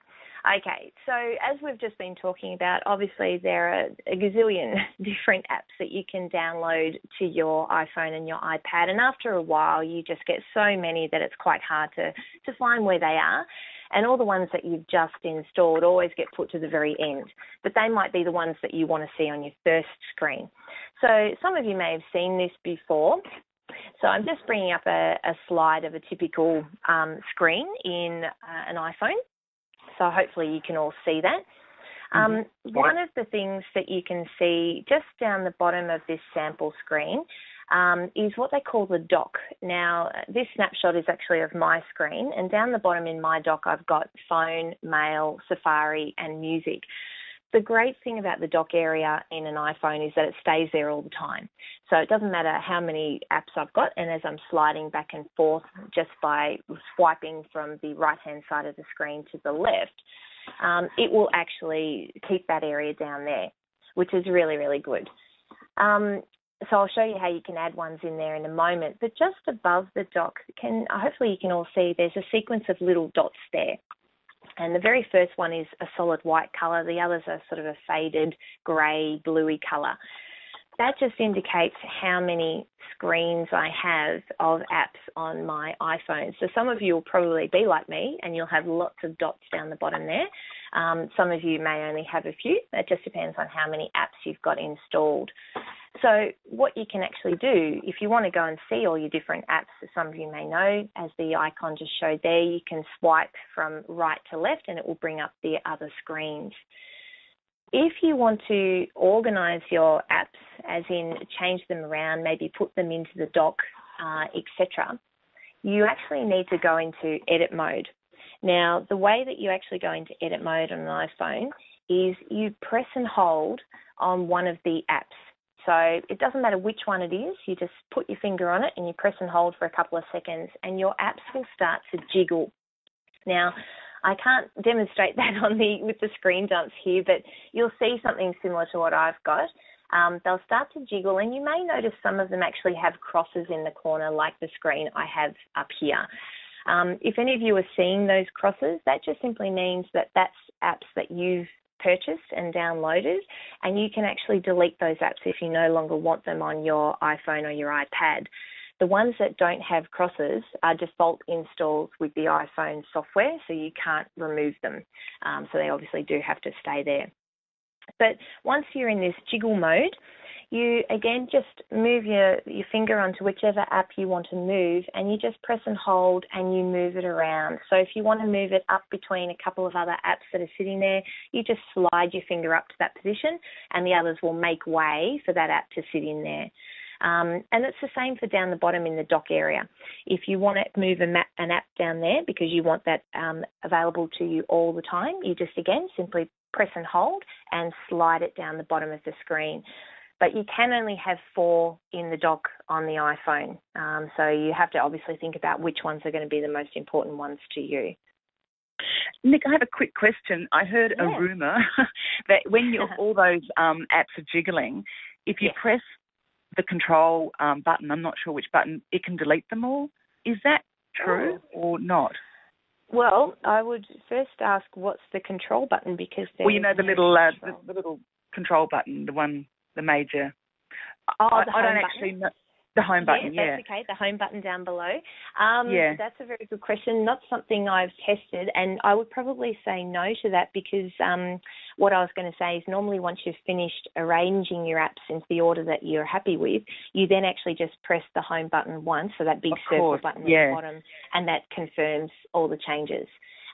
Okay, so as we've just been talking about, obviously there are a gazillion different apps that you can download to your iPhone and your iPad, and after a while you just get so many that it's quite hard to, to find where they are. And all the ones that you've just installed always get put to the very end, but they might be the ones that you want to see on your first screen. So some of you may have seen this before. So I'm just bringing up a, a slide of a typical um, screen in uh, an iPhone. So hopefully you can all see that. Um, one of the things that you can see just down the bottom of this sample screen um, is what they call the dock. Now, this snapshot is actually of my screen, and down the bottom in my dock, I've got phone, mail, Safari, and music. The great thing about the dock area in an iPhone is that it stays there all the time. So it doesn't matter how many apps I've got, and as I'm sliding back and forth just by swiping from the right-hand side of the screen to the left, um, it will actually keep that area down there, which is really, really good. Um, so I'll show you how you can add ones in there in a moment, but just above the dock, can hopefully you can all see there's a sequence of little dots there. And the very first one is a solid white colour. The others are sort of a faded grey, bluey colour. That just indicates how many screens I have of apps on my iPhone. So some of you will probably be like me and you'll have lots of dots down the bottom there. Um, some of you may only have a few. That just depends on how many apps you've got installed. So what you can actually do, if you want to go and see all your different apps, as some of you may know, as the icon just showed there, you can swipe from right to left and it will bring up the other screens. If you want to organise your apps, as in change them around, maybe put them into the dock, uh, et cetera, you actually need to go into edit mode. Now, the way that you actually go into edit mode on an iPhone is you press and hold on one of the apps. So it doesn't matter which one it is, you just put your finger on it and you press and hold for a couple of seconds and your apps will start to jiggle. Now, I can't demonstrate that on the with the screen dumps here, but you'll see something similar to what I've got. Um, they'll start to jiggle and you may notice some of them actually have crosses in the corner like the screen I have up here. Um, if any of you are seeing those crosses, that just simply means that that's apps that you've purchased and downloaded, and you can actually delete those apps if you no longer want them on your iPhone or your iPad. The ones that don't have crosses are default installs with the iPhone software, so you can't remove them. Um, so they obviously do have to stay there. But once you're in this jiggle mode, you again just move your, your finger onto whichever app you want to move, and you just press and hold and you move it around. So if you want to move it up between a couple of other apps that are sitting there, you just slide your finger up to that position and the others will make way for that app to sit in there. Um, and it's the same for down the bottom in the dock area. If you want to move a map, an app down there because you want that um, available to you all the time, you just again simply press and hold and slide it down the bottom of the screen. But you can only have four in the dock on the iPhone. Um, so you have to obviously think about which ones are going to be the most important ones to you. Nick, I have a quick question. I heard yeah. a rumour that when you're, all those um, apps are jiggling, if you yeah. press the control um, button, I'm not sure which button, it can delete them all. Is that true oh. or not? Well, I would first ask what's the control button, because well, you know the little uh, the, the little control button, the one, the major. Oh, I, the home I don't button. actually know. The home button, yeah. yeah. That's okay, the home button down below. Um, yeah. That's a very good question. Not something I've tested, and I would probably say no to that, because um, what I was going to say is normally once you've finished arranging your apps into the order that you're happy with, you then actually just press the home button once, so that big of circle course. button yeah. at the bottom, and that confirms all the changes.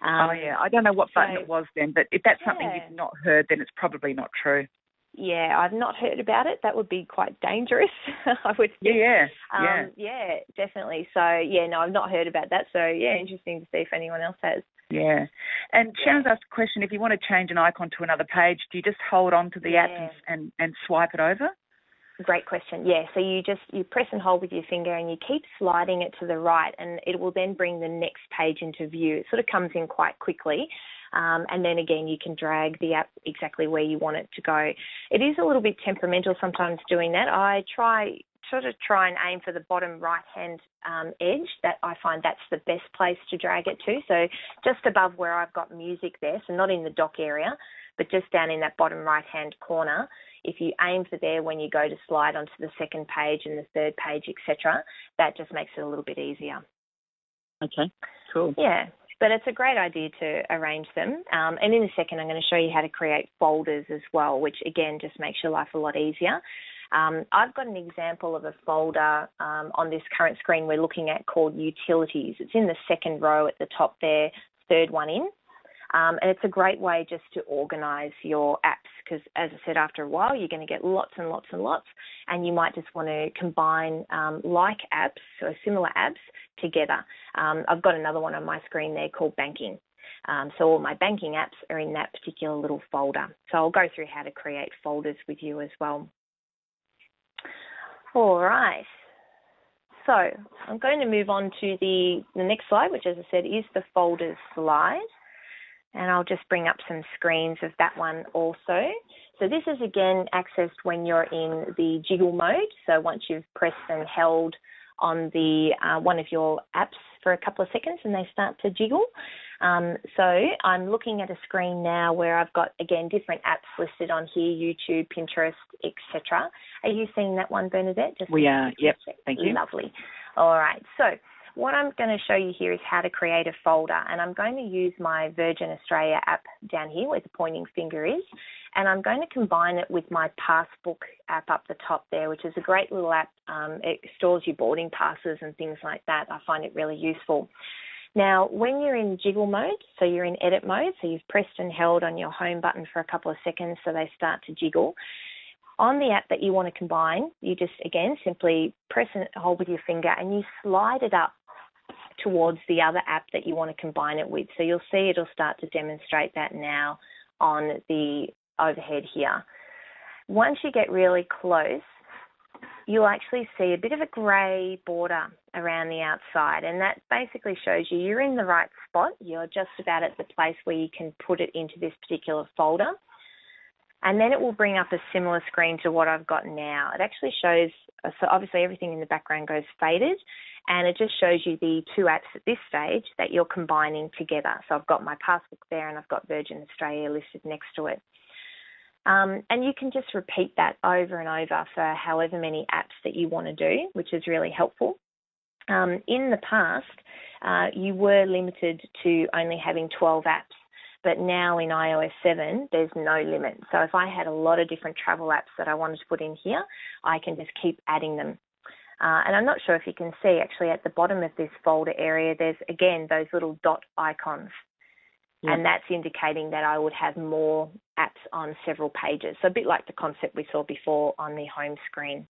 Um, oh, yeah. I don't know what so, button it was then, but if that's yeah. something you've not heard, then it's probably not true. Yeah, I've not heard about it. That would be quite dangerous, I would think. Yeah, yeah. Um, yeah, definitely. So, yeah, no, I've not heard about that. So, yeah, interesting to see if anyone else has. Yeah. And Sharon's yeah. asked a question, if you want to change an icon to another page, do you just hold on to the yeah. app and, and, and swipe it over? Great question. Yeah, so you just you press and hold with your finger and you keep sliding it to the right, and it will then bring the next page into view. It sort of comes in quite quickly. Um, and then again, you can drag the app exactly where you want it to go. It is a little bit temperamental sometimes doing that. I try sort of try and aim for the bottom right-hand um, edge. That I find that's the best place to drag it to. So just above where I've got music there, so not in the dock area, but just down in that bottom right-hand corner. If you aim for there when you go to slide onto the second page and the third page, et cetera, that just makes it a little bit easier. Okay, cool. Yeah. But it's a great idea to arrange them. Um, and in a second, I'm going to show you how to create folders as well, which, again, just makes your life a lot easier. Um, I've got an example of a folder um, on this current screen we're looking at called Utilities. It's in the second row at the top there, third one in. Um, and it's a great way just to organise your apps, because, as I said, after a while, you're going to get lots and lots and lots, and you might just want to combine um, like apps or similar apps together. Um, I've got another one on my screen there called Banking. Um, so all my banking apps are in that particular little folder. So I'll go through how to create folders with you as well. All right. So I'm going to move on to the, the next slide, which, as I said, is the folders slide. And I'll just bring up some screens of that one also. So this is, again, accessed when you're in the jiggle mode. So once you've pressed and held on the uh, one of your apps for a couple of seconds and they start to jiggle. Um, so I'm looking at a screen now where I've got, again, different apps listed on here, YouTube, Pinterest, et cetera. Are you seeing that one, Bernadette? Just we are, yep, thank you. Lovely. All right, so what I'm going to show you here is how to create a folder, and I'm going to use my Virgin Australia app down here where the pointing finger is, and I'm going to combine it with my Passbook app up the top there, which is a great little app. Um, it stores your boarding passes and things like that. I find it really useful. Now, when you're in jiggle mode, so you're in edit mode, so you've pressed and held on your home button for a couple of seconds so they start to jiggle. On the app that you want to combine, you just, again, simply press and hold with your finger and you slide it up towards the other app that you want to combine it with. So you'll see it'll start to demonstrate that now on the overhead here. Once you get really close, you'll actually see a bit of a grey border around the outside, and that basically shows you you're in the right spot. You're just about at the place where you can put it into this particular folder. And then it will bring up a similar screen to what I've got now. It actually shows, so obviously everything in the background goes faded, and it just shows you the two apps at this stage that you're combining together. So I've got my Passbook there and I've got Virgin Australia listed next to it. Um, and you can just repeat that over and over for however many apps that you want to do, which is really helpful. Um, in the past, uh, you were limited to only having twelve apps, but now in i O S seven, there's no limit. So if I had a lot of different travel apps that I wanted to put in here, I can just keep adding them. Uh, and I'm not sure if you can see, actually, at the bottom of this folder area, there's, again, those little dot icons. Yep. And that's indicating that I would have more apps on several pages. So a bit like the concept we saw before on the home screen.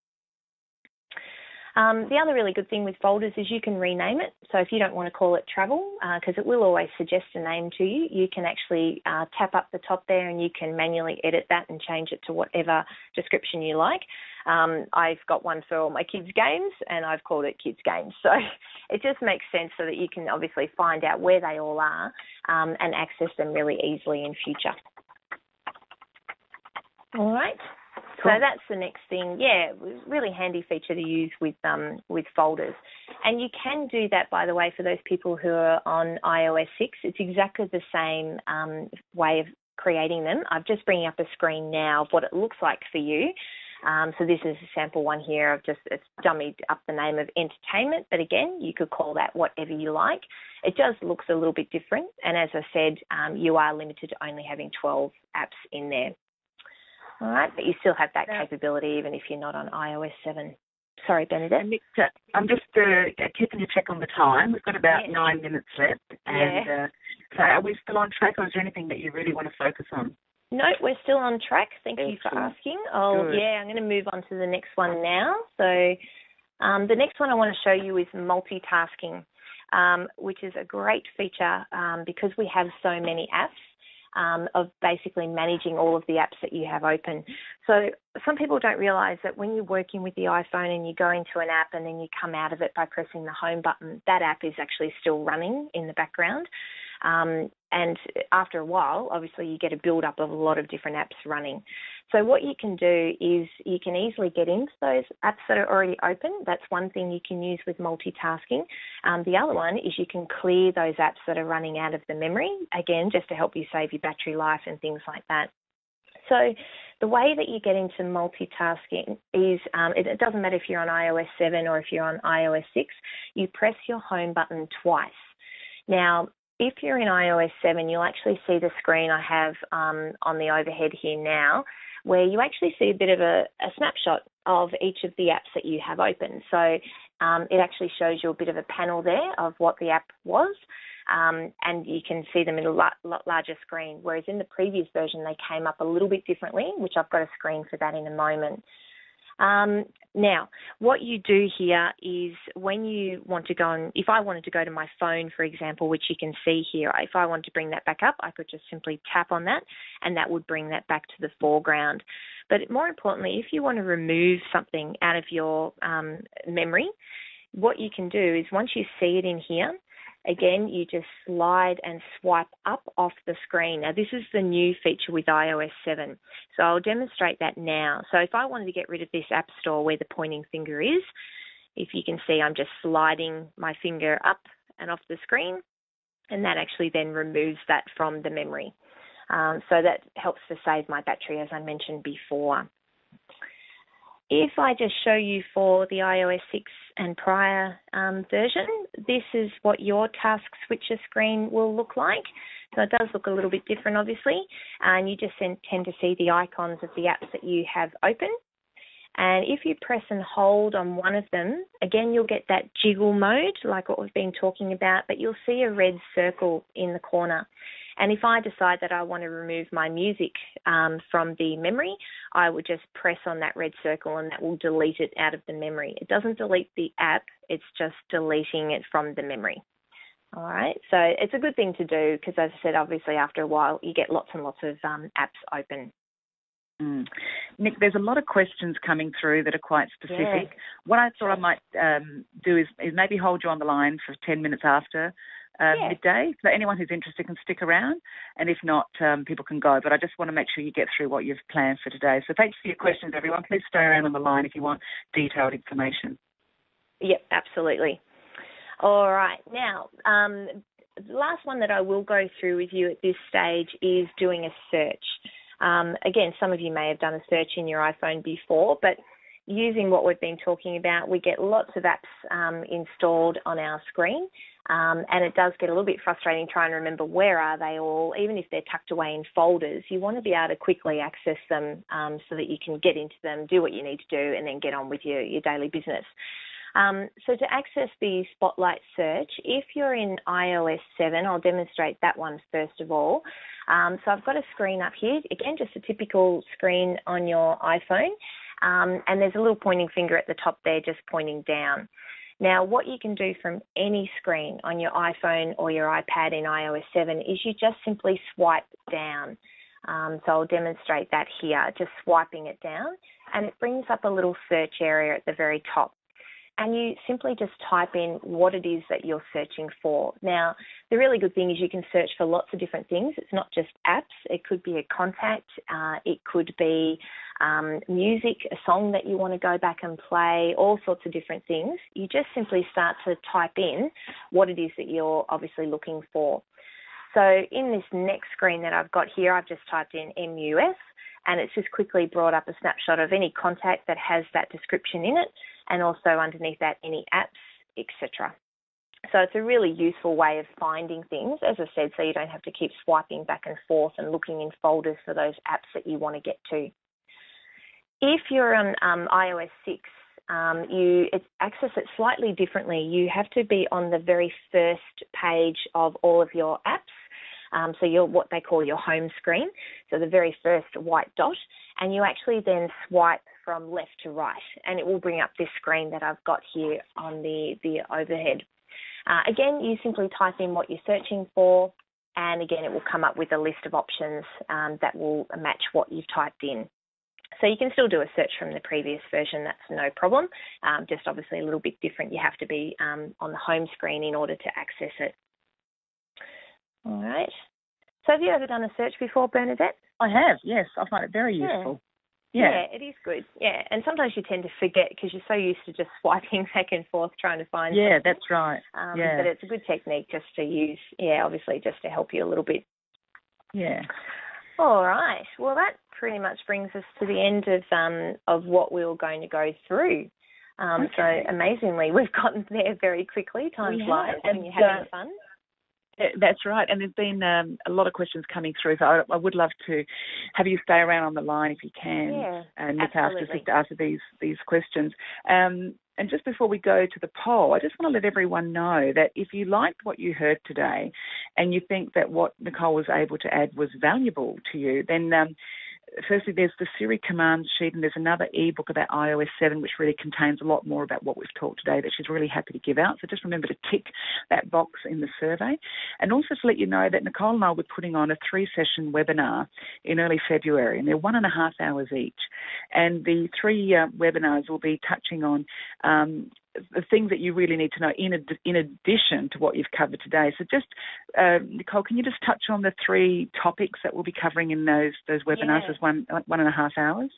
Um, the other really good thing with folders is you can rename it. So if you don't want to call it travel, because uh, it will always suggest a name to you, you can actually uh, tap up the top there and you can manually edit that and change it to whatever description you like. Um, I've got one for all my kids' games and I've called it kids' games. So it just makes sense so that you can obviously find out where they all are um, and access them really easily in future. All right. So that's the next thing. Yeah, really handy feature to use with um with folders. And you can do that, by the way, for those people who are on i O S six. It's exactly the same um, way of creating them. I'm just bringing up a screen now of what it looks like for you. Um, so this is a sample one here. I've just it's dummied up the name of entertainment, but again, you could call that whatever you like. It just looks a little bit different. And as I said, um, you are limited to only having twelve apps in there. All right, but you still have that capability even if you're not on i O S seven. Sorry, Bernadette. Nick, I'm just uh, keeping a check on the time. We've got about yeah. nine minutes left. And yeah. uh, so are we still on track, or is there anything that you really want to focus on? No, we're still on track. Thank Excellent. you for asking. Oh, Good. yeah, I'm going to move on to the next one now. So um, the next one I want to show you is multitasking, um, which is a great feature um, because we have so many apps. Um, of basically managing all of the apps that you have open. So some people don't realise that when you're working with the iPhone and you go into an app and then you come out of it by pressing the home button, that app is actually still running in the background. Um, and after a while, obviously, you get a build-up of a lot of different apps running. So what you can do is you can easily get into those apps that are already open. That's one thing you can use with multitasking. Um, the other one is you can clear those apps that are running out of the memory, again, just to help you save your battery life and things like that. So the way that you get into multitasking is, um, it, it doesn't matter if you're on i O S seven or if you're on i O S six, you press your home button twice. Now, if you're in i O S seven, you'll actually see the screen I have um, on the overhead here now, where you actually see a bit of a, a snapshot of each of the apps that you have open. So um, it actually shows you a bit of a panel there of what the app was, um, and you can see them in a lot, lot larger screen, whereas in the previous version, they came up a little bit differently, which I've got a screen for that in a moment. Um, now, what you do here is when you want to go and if I wanted to go to my phone, for example, which you can see here, if I wanted to bring that back up, I could just simply tap on that and that would bring that back to the foreground. But more importantly, if you want to remove something out of your um, memory, what you can do is once you see it in here, again, you just slide and swipe up off the screen. Now, this is the new feature with i O S seven. So I'll demonstrate that now. So if I wanted to get rid of this app store where the pointing finger is, if you can see, I'm just sliding my finger up and off the screen, and that actually then removes that from the memory. Um, so that helps to save my battery, as I mentioned before. If I just show you for the i O S six and prior um, version, this is what your task switcher screen will look like. So it does look a little bit different, obviously, and you just tend to see the icons of the apps that you have open. And if you press and hold on one of them, again, you'll get that jiggle mode, like what we've been talking about, but you'll see a red circle in the corner. And if I decide that I want to remove my music um, from the memory, I would just press on that red circle and that will delete it out of the memory. It doesn't delete the app, it's just deleting it from the memory. All right, so it's a good thing to do because, as I said, obviously after a while you get lots and lots of um, apps open. Mm. Nick, there's a lot of questions coming through that are quite specific. Yeah. What I thought I might um, do is, is maybe hold you on the line for ten minutes after Uh, yeah. midday, so anyone who's interested can stick around, and if not, um, people can go. But I just want to make sure you get through what you've planned for today. So thanks for your questions, everyone. Please stay around on the line if you want detailed information. Yep, absolutely. All right. Now, um, the last one that I will go through with you at this stage is doing a search. Um, again, some of you may have done a search in your iPhone before, but using what we've been talking about, we get lots of apps um, installed on our screen, um, and it does get a little bit frustrating trying to remember where are they all, even if they're tucked away in folders. You want to be able to quickly access them um, so that you can get into them, do what you need to do, and then get on with your, your daily business. Um, so to access the Spotlight search, if you're in i O S seven, I'll demonstrate that one first of all. Um, so I've got a screen up here, again, just a typical screen on your iPhone. Um, and there's a little pointing finger at the top there just pointing down. Now, what you can do from any screen on your iPhone or your iPad in i O S seven is you just simply swipe down. Um, so I'll demonstrate that here, just swiping it down. And it brings up a little search area at the very top. And you simply just type in what it is that you're searching for. Now, the really good thing is you can search for lots of different things. It's not just apps. It could be a contact. Uh, it could be um, music, a song that you want to go back and play, all sorts of different things. You just simply start to type in what it is that you're obviously looking for. So in this next screen that I've got here, I've just typed in M U S, and it's just quickly brought up a snapshot of any contact that has that description in it, and also underneath that, any apps, et cetera. So it's a really useful way of finding things, as I said, so you don't have to keep swiping back and forth and looking in folders for those apps that you want to get to. If you're on um, i O S six, um, you access it slightly differently. You have to be on the very first page of all of your apps. Um, so you're what they call your home screen, so the very first white dot, and you actually then swipe from left to right, and it will bring up this screen that I've got here on the, the overhead. Uh, again, you simply type in what you're searching for, and again, it will come up with a list of options um, that will match what you've typed in. So you can still do a search from the previous version, that's no problem, um, just obviously a little bit different. You have to be um, on the home screen in order to access it. All right. So have you ever done a search before, Bernadette? I have, yes. I find it very yeah. useful. Yeah. yeah, it is good. Yeah, and sometimes you tend to forget because you're so used to just swiping back and forth trying to find Yeah, something. That's right. Um, yeah. But it's a good technique just to use, yeah, obviously just to help you a little bit. Yeah. All right. Well, that pretty much brings us to the end of um, of what we were going to go through. Um, okay. So amazingly, we've gotten there very quickly. Time flies yeah. when you're having uh, fun. That's right, and there's been um, a lot of questions coming through, so I, I would love to have you stay around on the line if you can, yeah, and look after, after these, these questions. Um, and just before we go to the poll, I just want to let everyone know that if you liked what you heard today and you think that what Nicole was able to add was valuable to you, then um, firstly there's the Siri command sheet, and there's another ebook about i O S seven which really contains a lot more about what we've talked today that she's really happy to give out. So just remember to tick that box in the survey. And also to let you know that Nicole and I were putting on a three-session webinar in early February, and they're one and a half hours each. And the three uh, webinars will be touching on um, the things that you really need to know in, ad in addition to what you've covered today. So just, uh, Nicole, can you just touch on the three topics that we'll be covering in those those webinars as yeah. one, one and a half hours?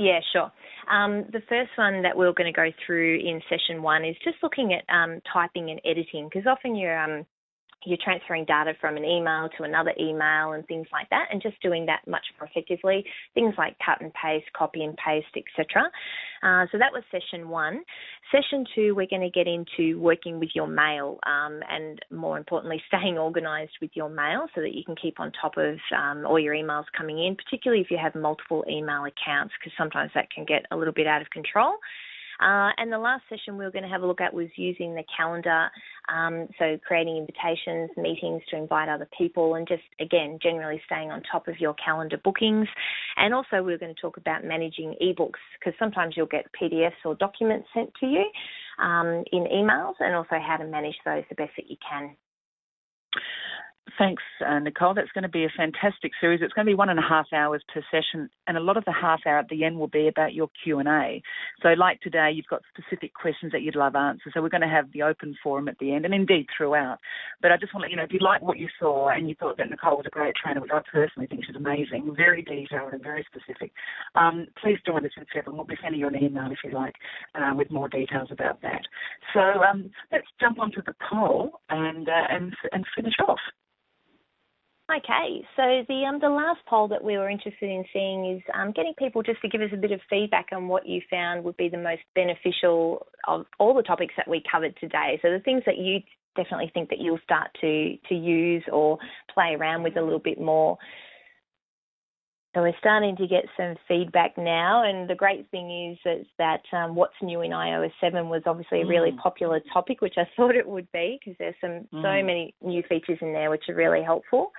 Yeah, sure. Um, the first one that we're going to go through in session one is just looking at um, typing and editing, because often you're, um, you're transferring data from an email to another email and things like that, and just doing that much more effectively, things like cut and paste, copy and paste, et cetera. Uh, so that was session one. Session two, we're going to get into working with your mail um, and, more importantly, staying organised with your mail so that you can keep on top of um, all your emails coming in, particularly if you have multiple email accounts, because sometimes that can get a little bit out of control. Uh, and the last session we were going to have a look at was using the calendar, um, so creating invitations, meetings to invite other people, and just, again, generally staying on top of your calendar bookings. And also we were going to talk about managing ebooks, because sometimes you'll get P D Fs or documents sent to you um, in emails, and also how to manage those the best that you can. Thanks, uh, Nicole. That's going to be a fantastic series. It's going to be one and a half hours per session, and a lot of the half hour at the end will be about your Q and A. So like today, you've got specific questions that you'd love answered. So we're going to have the open forum at the end, and indeed throughout. But I just want to let you know, if you like what you saw and you thought that Nicole was a great trainer, which I personally think she's amazing, very detailed and very specific, um, please join us in February. We'll be sending you an email, if you like, uh, with more details about that. So um, let's jump onto the poll and, uh, and, and finish off. Okay, so the um, the last poll that we were interested in seeing is um, getting people just to give us a bit of feedback on what you found would be the most beneficial of all the topics that we covered today. So the things that you definitely think that you'll start to to use or play around with a little bit more. So we're starting to get some feedback now, and the great thing is is that um, what's new in i O S seven was obviously a really mm. popular topic, which I thought it would be, because there's some mm. so many new features in there which are really helpful.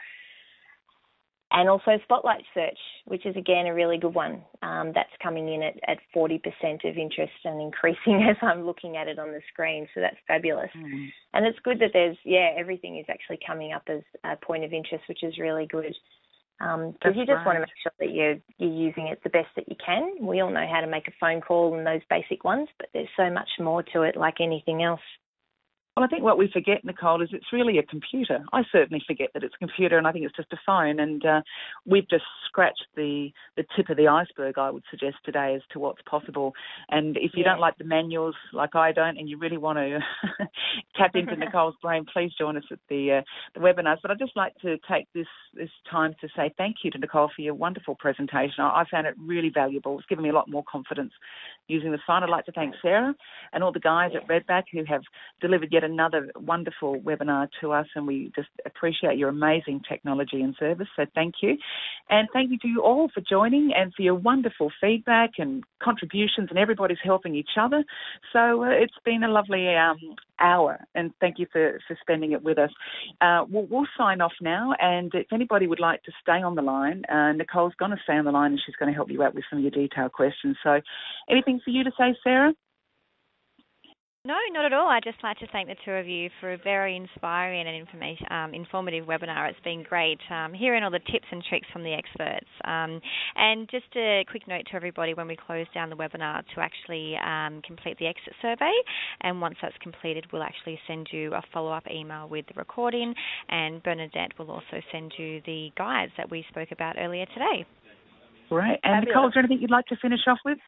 And also Spotlight search, which is again a really good one. Um, that's coming in at, at forty percent of interest and increasing as I'm looking at it on the screen. So that's fabulous. Mm. And it's good that there's, yeah, everything is actually coming up as a point of interest, which is really good. Um, because you just right. want to make sure that you're, you're using it the best that you can. We all know how to make a phone call and those basic ones, but there's so much more to it, like anything else. Well, I think what we forget, Nicole, is it's really a computer. I certainly forget that it's a computer, and I think it's just a phone. And uh, we've just scratched the, the tip of the iceberg, I would suggest, today as to what's possible. And if you yeah. don't like the manuals, like I don't, and you really want to tap into Nicole's brain, please join us at the, uh, the webinars. But I'd just like to take this, this time to say thank you to Nicole for your wonderful presentation. I, I found it really valuable. It's given me a lot more confidence using the phone. I'd like to thank Sarah and all the guys yeah. at Redback who have delivered yet another wonderful webinar to us, and we just appreciate your amazing technology and service, so thank you. And thank you to you all for joining and for your wonderful feedback and contributions, and everybody's helping each other. So uh, it's been a lovely um, hour, and thank you for, for spending it with us. Uh, we'll, we'll sign off now, and if anybody would like to stay on the line, uh, Nicole's going to stay on the line and she's going to help you out with some of your detailed questions. So anything for you to say, Sarah? No, not at all. I'd just like to thank the two of you for a very inspiring and information, um, informative webinar. It's been great um, hearing all the tips and tricks from the experts. Um, and just a quick note to everybody when we close down the webinar to actually um, complete the exit survey. And once that's completed, we'll actually send you a follow-up email with the recording, and Bernadette will also send you the guides that we spoke about earlier today. Great. And Nicole, is there anything you'd like to finish off with?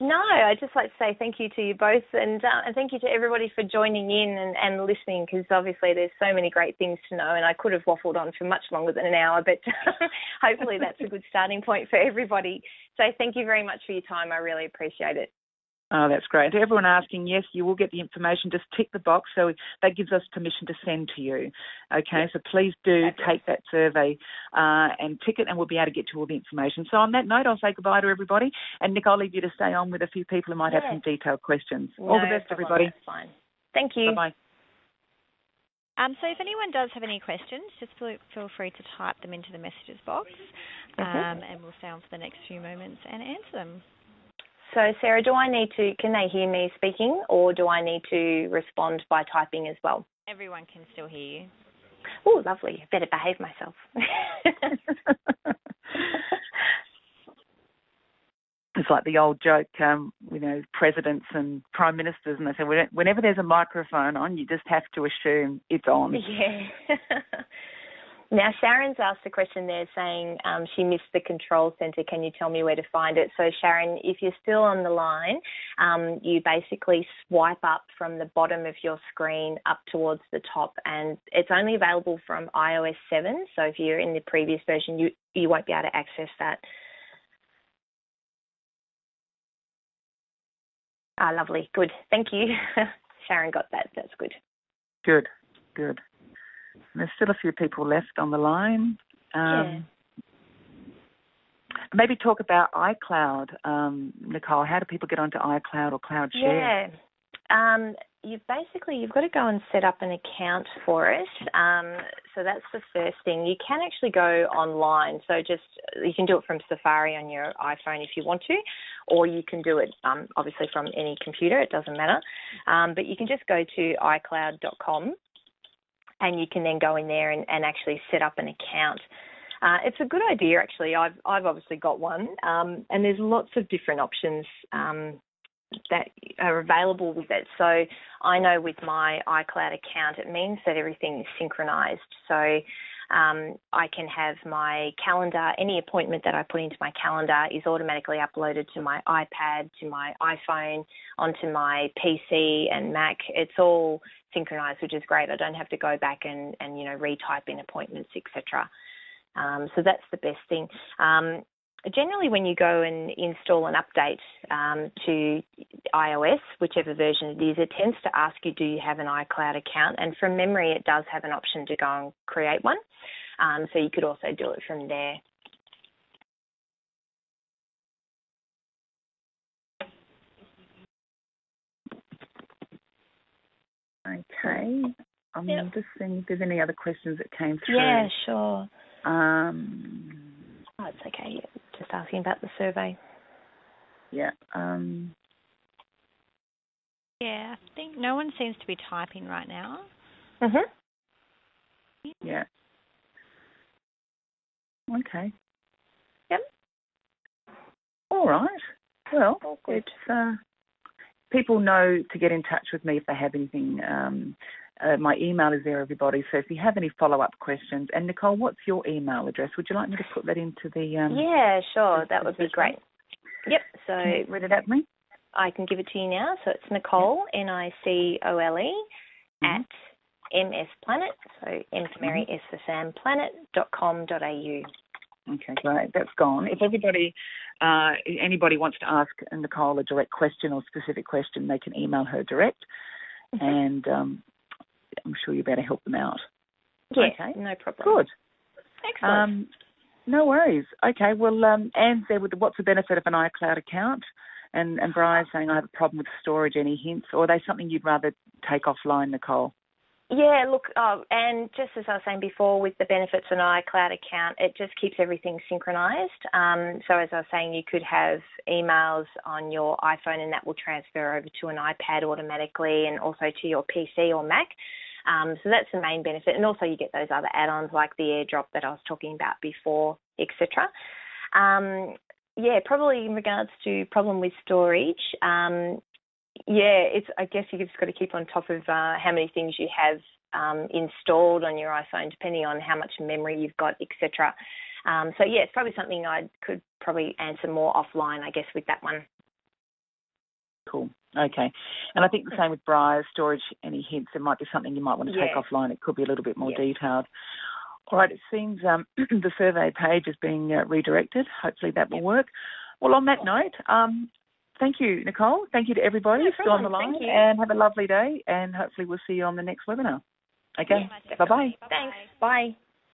No, I'd just like to say thank you to you both, and uh, and thank you to everybody for joining in and, and listening, because obviously there's so many great things to know, and I could have waffled on for much longer than an hour, but hopefully that's a good starting point for everybody. So thank you very much for your time. I really appreciate it. Oh, that's great. To everyone asking, yes, you will get the information. Just tick the box. So that gives us permission to send to you. Okay, yes. So please do that's take that survey uh, and tick it, and we'll be able to get to all the information. So on that note, I'll say goodbye to everybody. And, Nick, I'll leave you to stay on with a few people who might yes. have some detailed questions. No, all the best, everybody. That's fine. Thank you. Bye-bye. Um, so if anyone does have any questions, just feel free to type them into the messages box, um, mm-hmm. and we'll stay on for the next few moments and answer them. So, Sarah, do I need to, can they hear me speaking, or do I need to respond by typing as well? Everyone can still hear you. Oh, lovely. Better behave myself. It's like the old joke, um, you know, presidents and prime ministers, and they say, whenever there's a microphone on, you just have to assume it's on. Yeah. Now, Sharon's asked a question there saying um, she missed the control centre. Can you tell me where to find it? So, Sharon, if you're still on the line, um, you basically swipe up from the bottom of your screen up towards the top, and it's only available from i O S seven. So if you're in the previous version, you, you won't be able to access that. Ah, lovely. Good. Thank you. Sharon got that. That's good. Good. Good. There's still a few people left on the line. Um, yeah. Maybe talk about iCloud, um, Nicole. How do people get onto iCloud or Cloud Share? Yeah. Um, you basically, you've got to go and set up an account for it. Um, so that's the first thing. You can actually go online. So just, you can do it from Safari on your iPhone if you want to, or you can do it um, obviously from any computer. It doesn't matter. Um, but you can just go to i cloud dot com. And you can then go in there and, and actually set up an account. Uh, it's a good idea, actually. I've I've obviously got one, um, and there's lots of different options um, that are available with it. So I know with my iCloud account, it means that everything is synchronised. So Um, I can have my calendar, any appointment that I put into my calendar is automatically uploaded to my iPad, to my iPhone, onto my P C and Mac. It's all synchronized, which is great. I don't have to go back and, and you know, retype in appointments, et cetera. Um, so that's the best thing. Um, Generally, when you go and install an update um, to iOS, whichever version it is, it tends to ask you, do you have an iCloud account? And from memory, it does have an option to go and create one. Um, so you could also do it from there. Okay. I'm yep. just seeing if there's any other questions that came through. Yeah, sure. Um... Oh, it's okay. Just asking about the survey. Yeah. Um. Yeah, I think no one seems to be typing right now. Mm-hmm. Yeah. Okay. Yep. All right. Well, all good. It's, uh, people know to get in touch with me if they have anything. Um, Uh, my email is there, everybody. So if you have any follow-up questions, and Nicole, what's your email address? Would you like me to put that into the? Um, yeah, sure. That would be great. Yep. So can you read it at me. I can give it to you now. So it's Nicole, yep. N I C O L E, mm-hmm. at M F Planet. So M for Mary, S for Sam, Planet dot com dot au. Okay, great. That's gone. If everybody, uh, anybody wants to ask Nicole a direct question or specific question, they can email her direct, mm-hmm. and. Um, I'm sure you better help them out. Yeah, okay. No problem. Good. Excellent. Um, no worries. Okay, well, um, Anne's there with the, what's the benefit of an iCloud account? And, and Brian's saying, I have a problem with storage. Any hints? Or are they something you'd rather take offline, Nicole? Yeah, look, oh, and just as I was saying before, with the benefits of an iCloud account, it just keeps everything synchronized. Um, so as I was saying, you could have emails on your iPhone and that will transfer over to an iPad automatically and also to your P C or Mac. Um, so that's the main benefit. And also you get those other add-ons like the AirDrop that I was talking about before, et cetera. Um, yeah, probably in regards to problem with storage, um, yeah, it's. I guess you've just got to keep on top of uh, how many things you have um, installed on your iPhone, depending on how much memory you've got, et cetera. Um, so yeah, it's probably something I could probably answer more offline, I guess, with that one. Cool. Okay. And I think the same with Briar storage. Any hints? There might be something you might want to yeah. take offline. It could be a little bit more yeah. detailed. All right. It seems um, the survey page is being uh, redirected. Hopefully that will work. Well, on that note. Um, Thank you, Nicole. Thank you to everybody who's no still on the line. And have a lovely day. And hopefully we'll see you on the next webinar. Okay. Yeah, bye-bye. Bye-bye. Thanks. Bye.